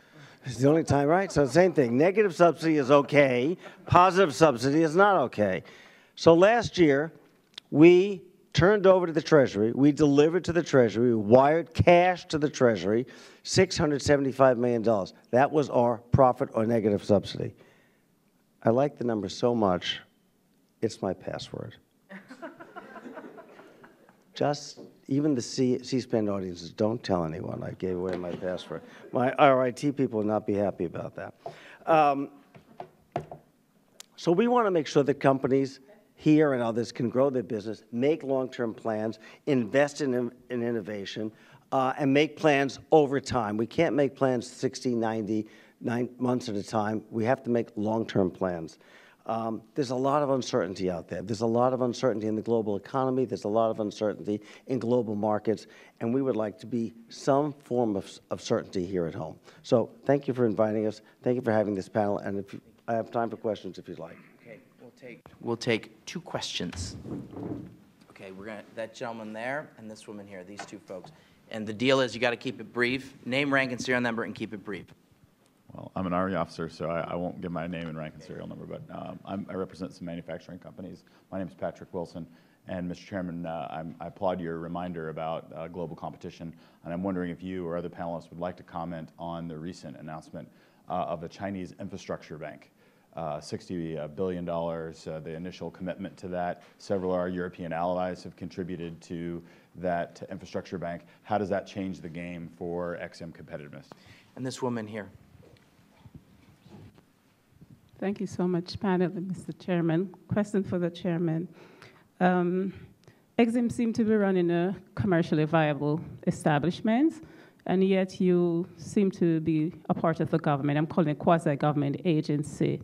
It's the only time, right? So same thing. Negative subsidy is okay. Positive subsidy is not okay. So last year, we turned over to the Treasury. We delivered to the Treasury. We wired cash to the Treasury, $675 million. That was our profit or negative subsidy. I like the number so much, it's my password. Just, even the C-SPAN audiences, don't tell anyone I gave away my password. My RIT people will not be happy about that. So we want to make sure that companies here and others can grow their business, make long-term plans, invest in innovation, and make plans over time. We can't make plans 60, 90, 9 months at a time. We have to make long-term plans. There's a lot of uncertainty out there. There's a lot of uncertainty in the global economy. There's a lot of uncertainty in global markets, and we would like to be some form of certainty here at home. So thank you for inviting us. Thank you for having this panel, and if you, I have time for questions if you'd like. Okay, we'll take two questions. Okay, we're gonna, that gentleman there and this woman here, these two folks. And the deal is you gotta keep it brief. Name, rank, and serial number, and keep it brief. Well, I'm an Army officer, so I won't give my name and rank and serial number, but I represent some manufacturing companies. My name is Patrick Wilson, and Mr. Chairman, I applaud your reminder about global competition, and I'm wondering if you or other panelists would like to comment on the recent announcement of a Chinese infrastructure bank, $60 billion, the initial commitment to that. Several of our European allies have contributed to that infrastructure bank. How does that change the game for XM competitiveness? And this woman here. Thank you so much, panel, Mr. Chairman. Question for the Chairman. Exim seem to be running a commercially viable establishment, and yet you seem to be a part of the government. I'm calling it quasi-government agency.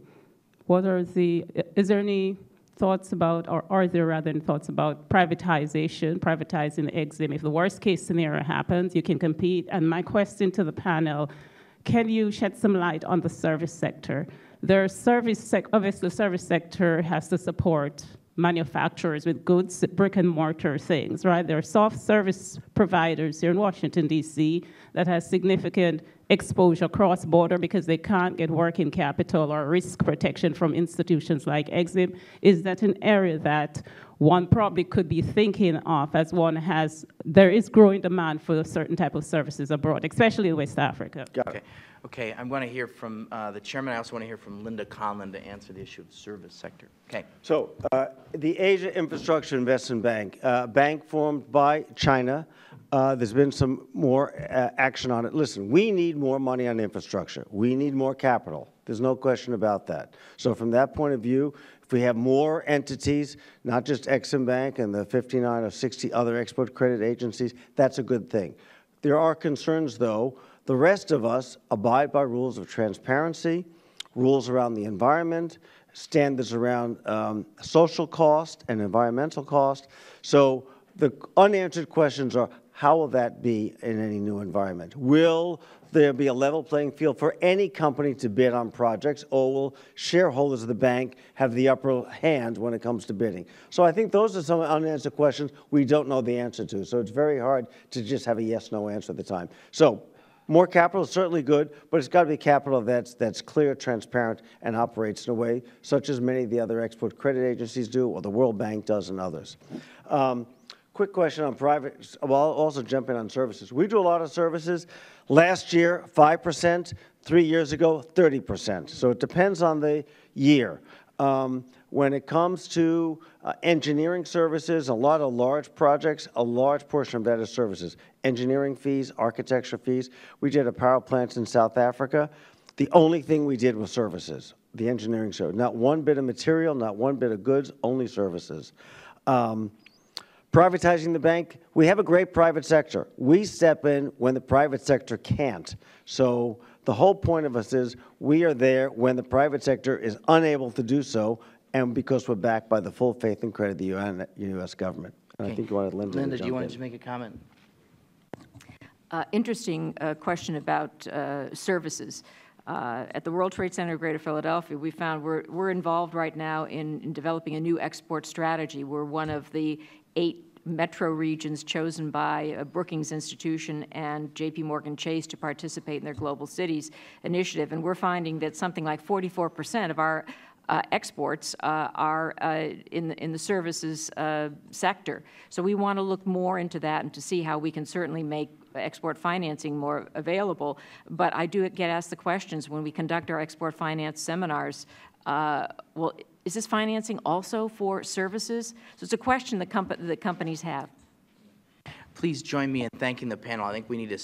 What are the, is there any thoughts about, or are there rather any thoughts about privatization, privatizing Exim? If the worst case scenario happens, you can compete. And my question to the panel, can you shed some light on the service sector? The service obviously the service sector has to support manufacturers with goods, brick and mortar things, right? There are soft service providers here in Washington, D.C. that has significant exposure cross-border because they can't get working capital or risk protection from institutions like Exim. Is that an area that one probably could be thinking of as one has, there is growing demand for a certain type of services abroad, especially in West Africa? Okay. Okay, I want to hear from the chairman. I also want to hear from Linda Conlin to answer the issue of the service sector. Okay. So the Asia Infrastructure Investment Bank, bank formed by China. There's been some more action on it. Listen, we need more money on infrastructure. We need more capital. There's no question about that. So from that point of view, if we have more entities, not just Exim Bank and the 59 or 60 other export credit agencies, that's a good thing. There are concerns, though. The rest of us abide by rules of transparency, rules around the environment, standards around social cost and environmental cost. So The unanswered questions are, how will that be in any new environment? Will there be a level playing field for any company to bid on projects, or will shareholders of the bank have the upper hand when it comes to bidding? So I think those are some unanswered questions we don't know the answer to. So it's very hard to just have a yes/no answer at the time. So more capital is certainly good, but it's got to be capital that's clear, transparent, and operates in a way such as many of the other export credit agencies do, or the World Bank does, and others. Quick question on private, well, I'll also jump in on services. We do a lot of services. Last year, 5%. 3 years ago, 30%. So it depends on the year. When it comes to engineering services, a lot of large projects, a large portion of that is services. Engineering fees, architecture fees. We did a power plant in South Africa. The only thing we did was services, the engineering service. Not one bit of material, not one bit of goods, only services. Privatizing the bank, we have a great private sector. We step in when the private sector can't. So the whole point of us is we are there when the private sector is unable to do so, and because we're backed by the full faith and credit of the U.S. government. And okay. I think you wanted Linda to jump in. Linda, do you want to make a comment? Interesting question about services. At the World Trade Center of Greater Philadelphia, we found we're involved right now in developing a new export strategy. We're one of the 8 metro regions chosen by Brookings Institution and JPMorgan Chase to participate in their Global Cities initiative. And we're finding that something like 44% of our exports are in the services sector. So we want to look more into that and to see how we can certainly make export financing more available. But I do get asked the questions when we conduct our export finance seminars, well, is this financing also for services? So it's a question that companies have. Please join me in thanking the panel. I think we need to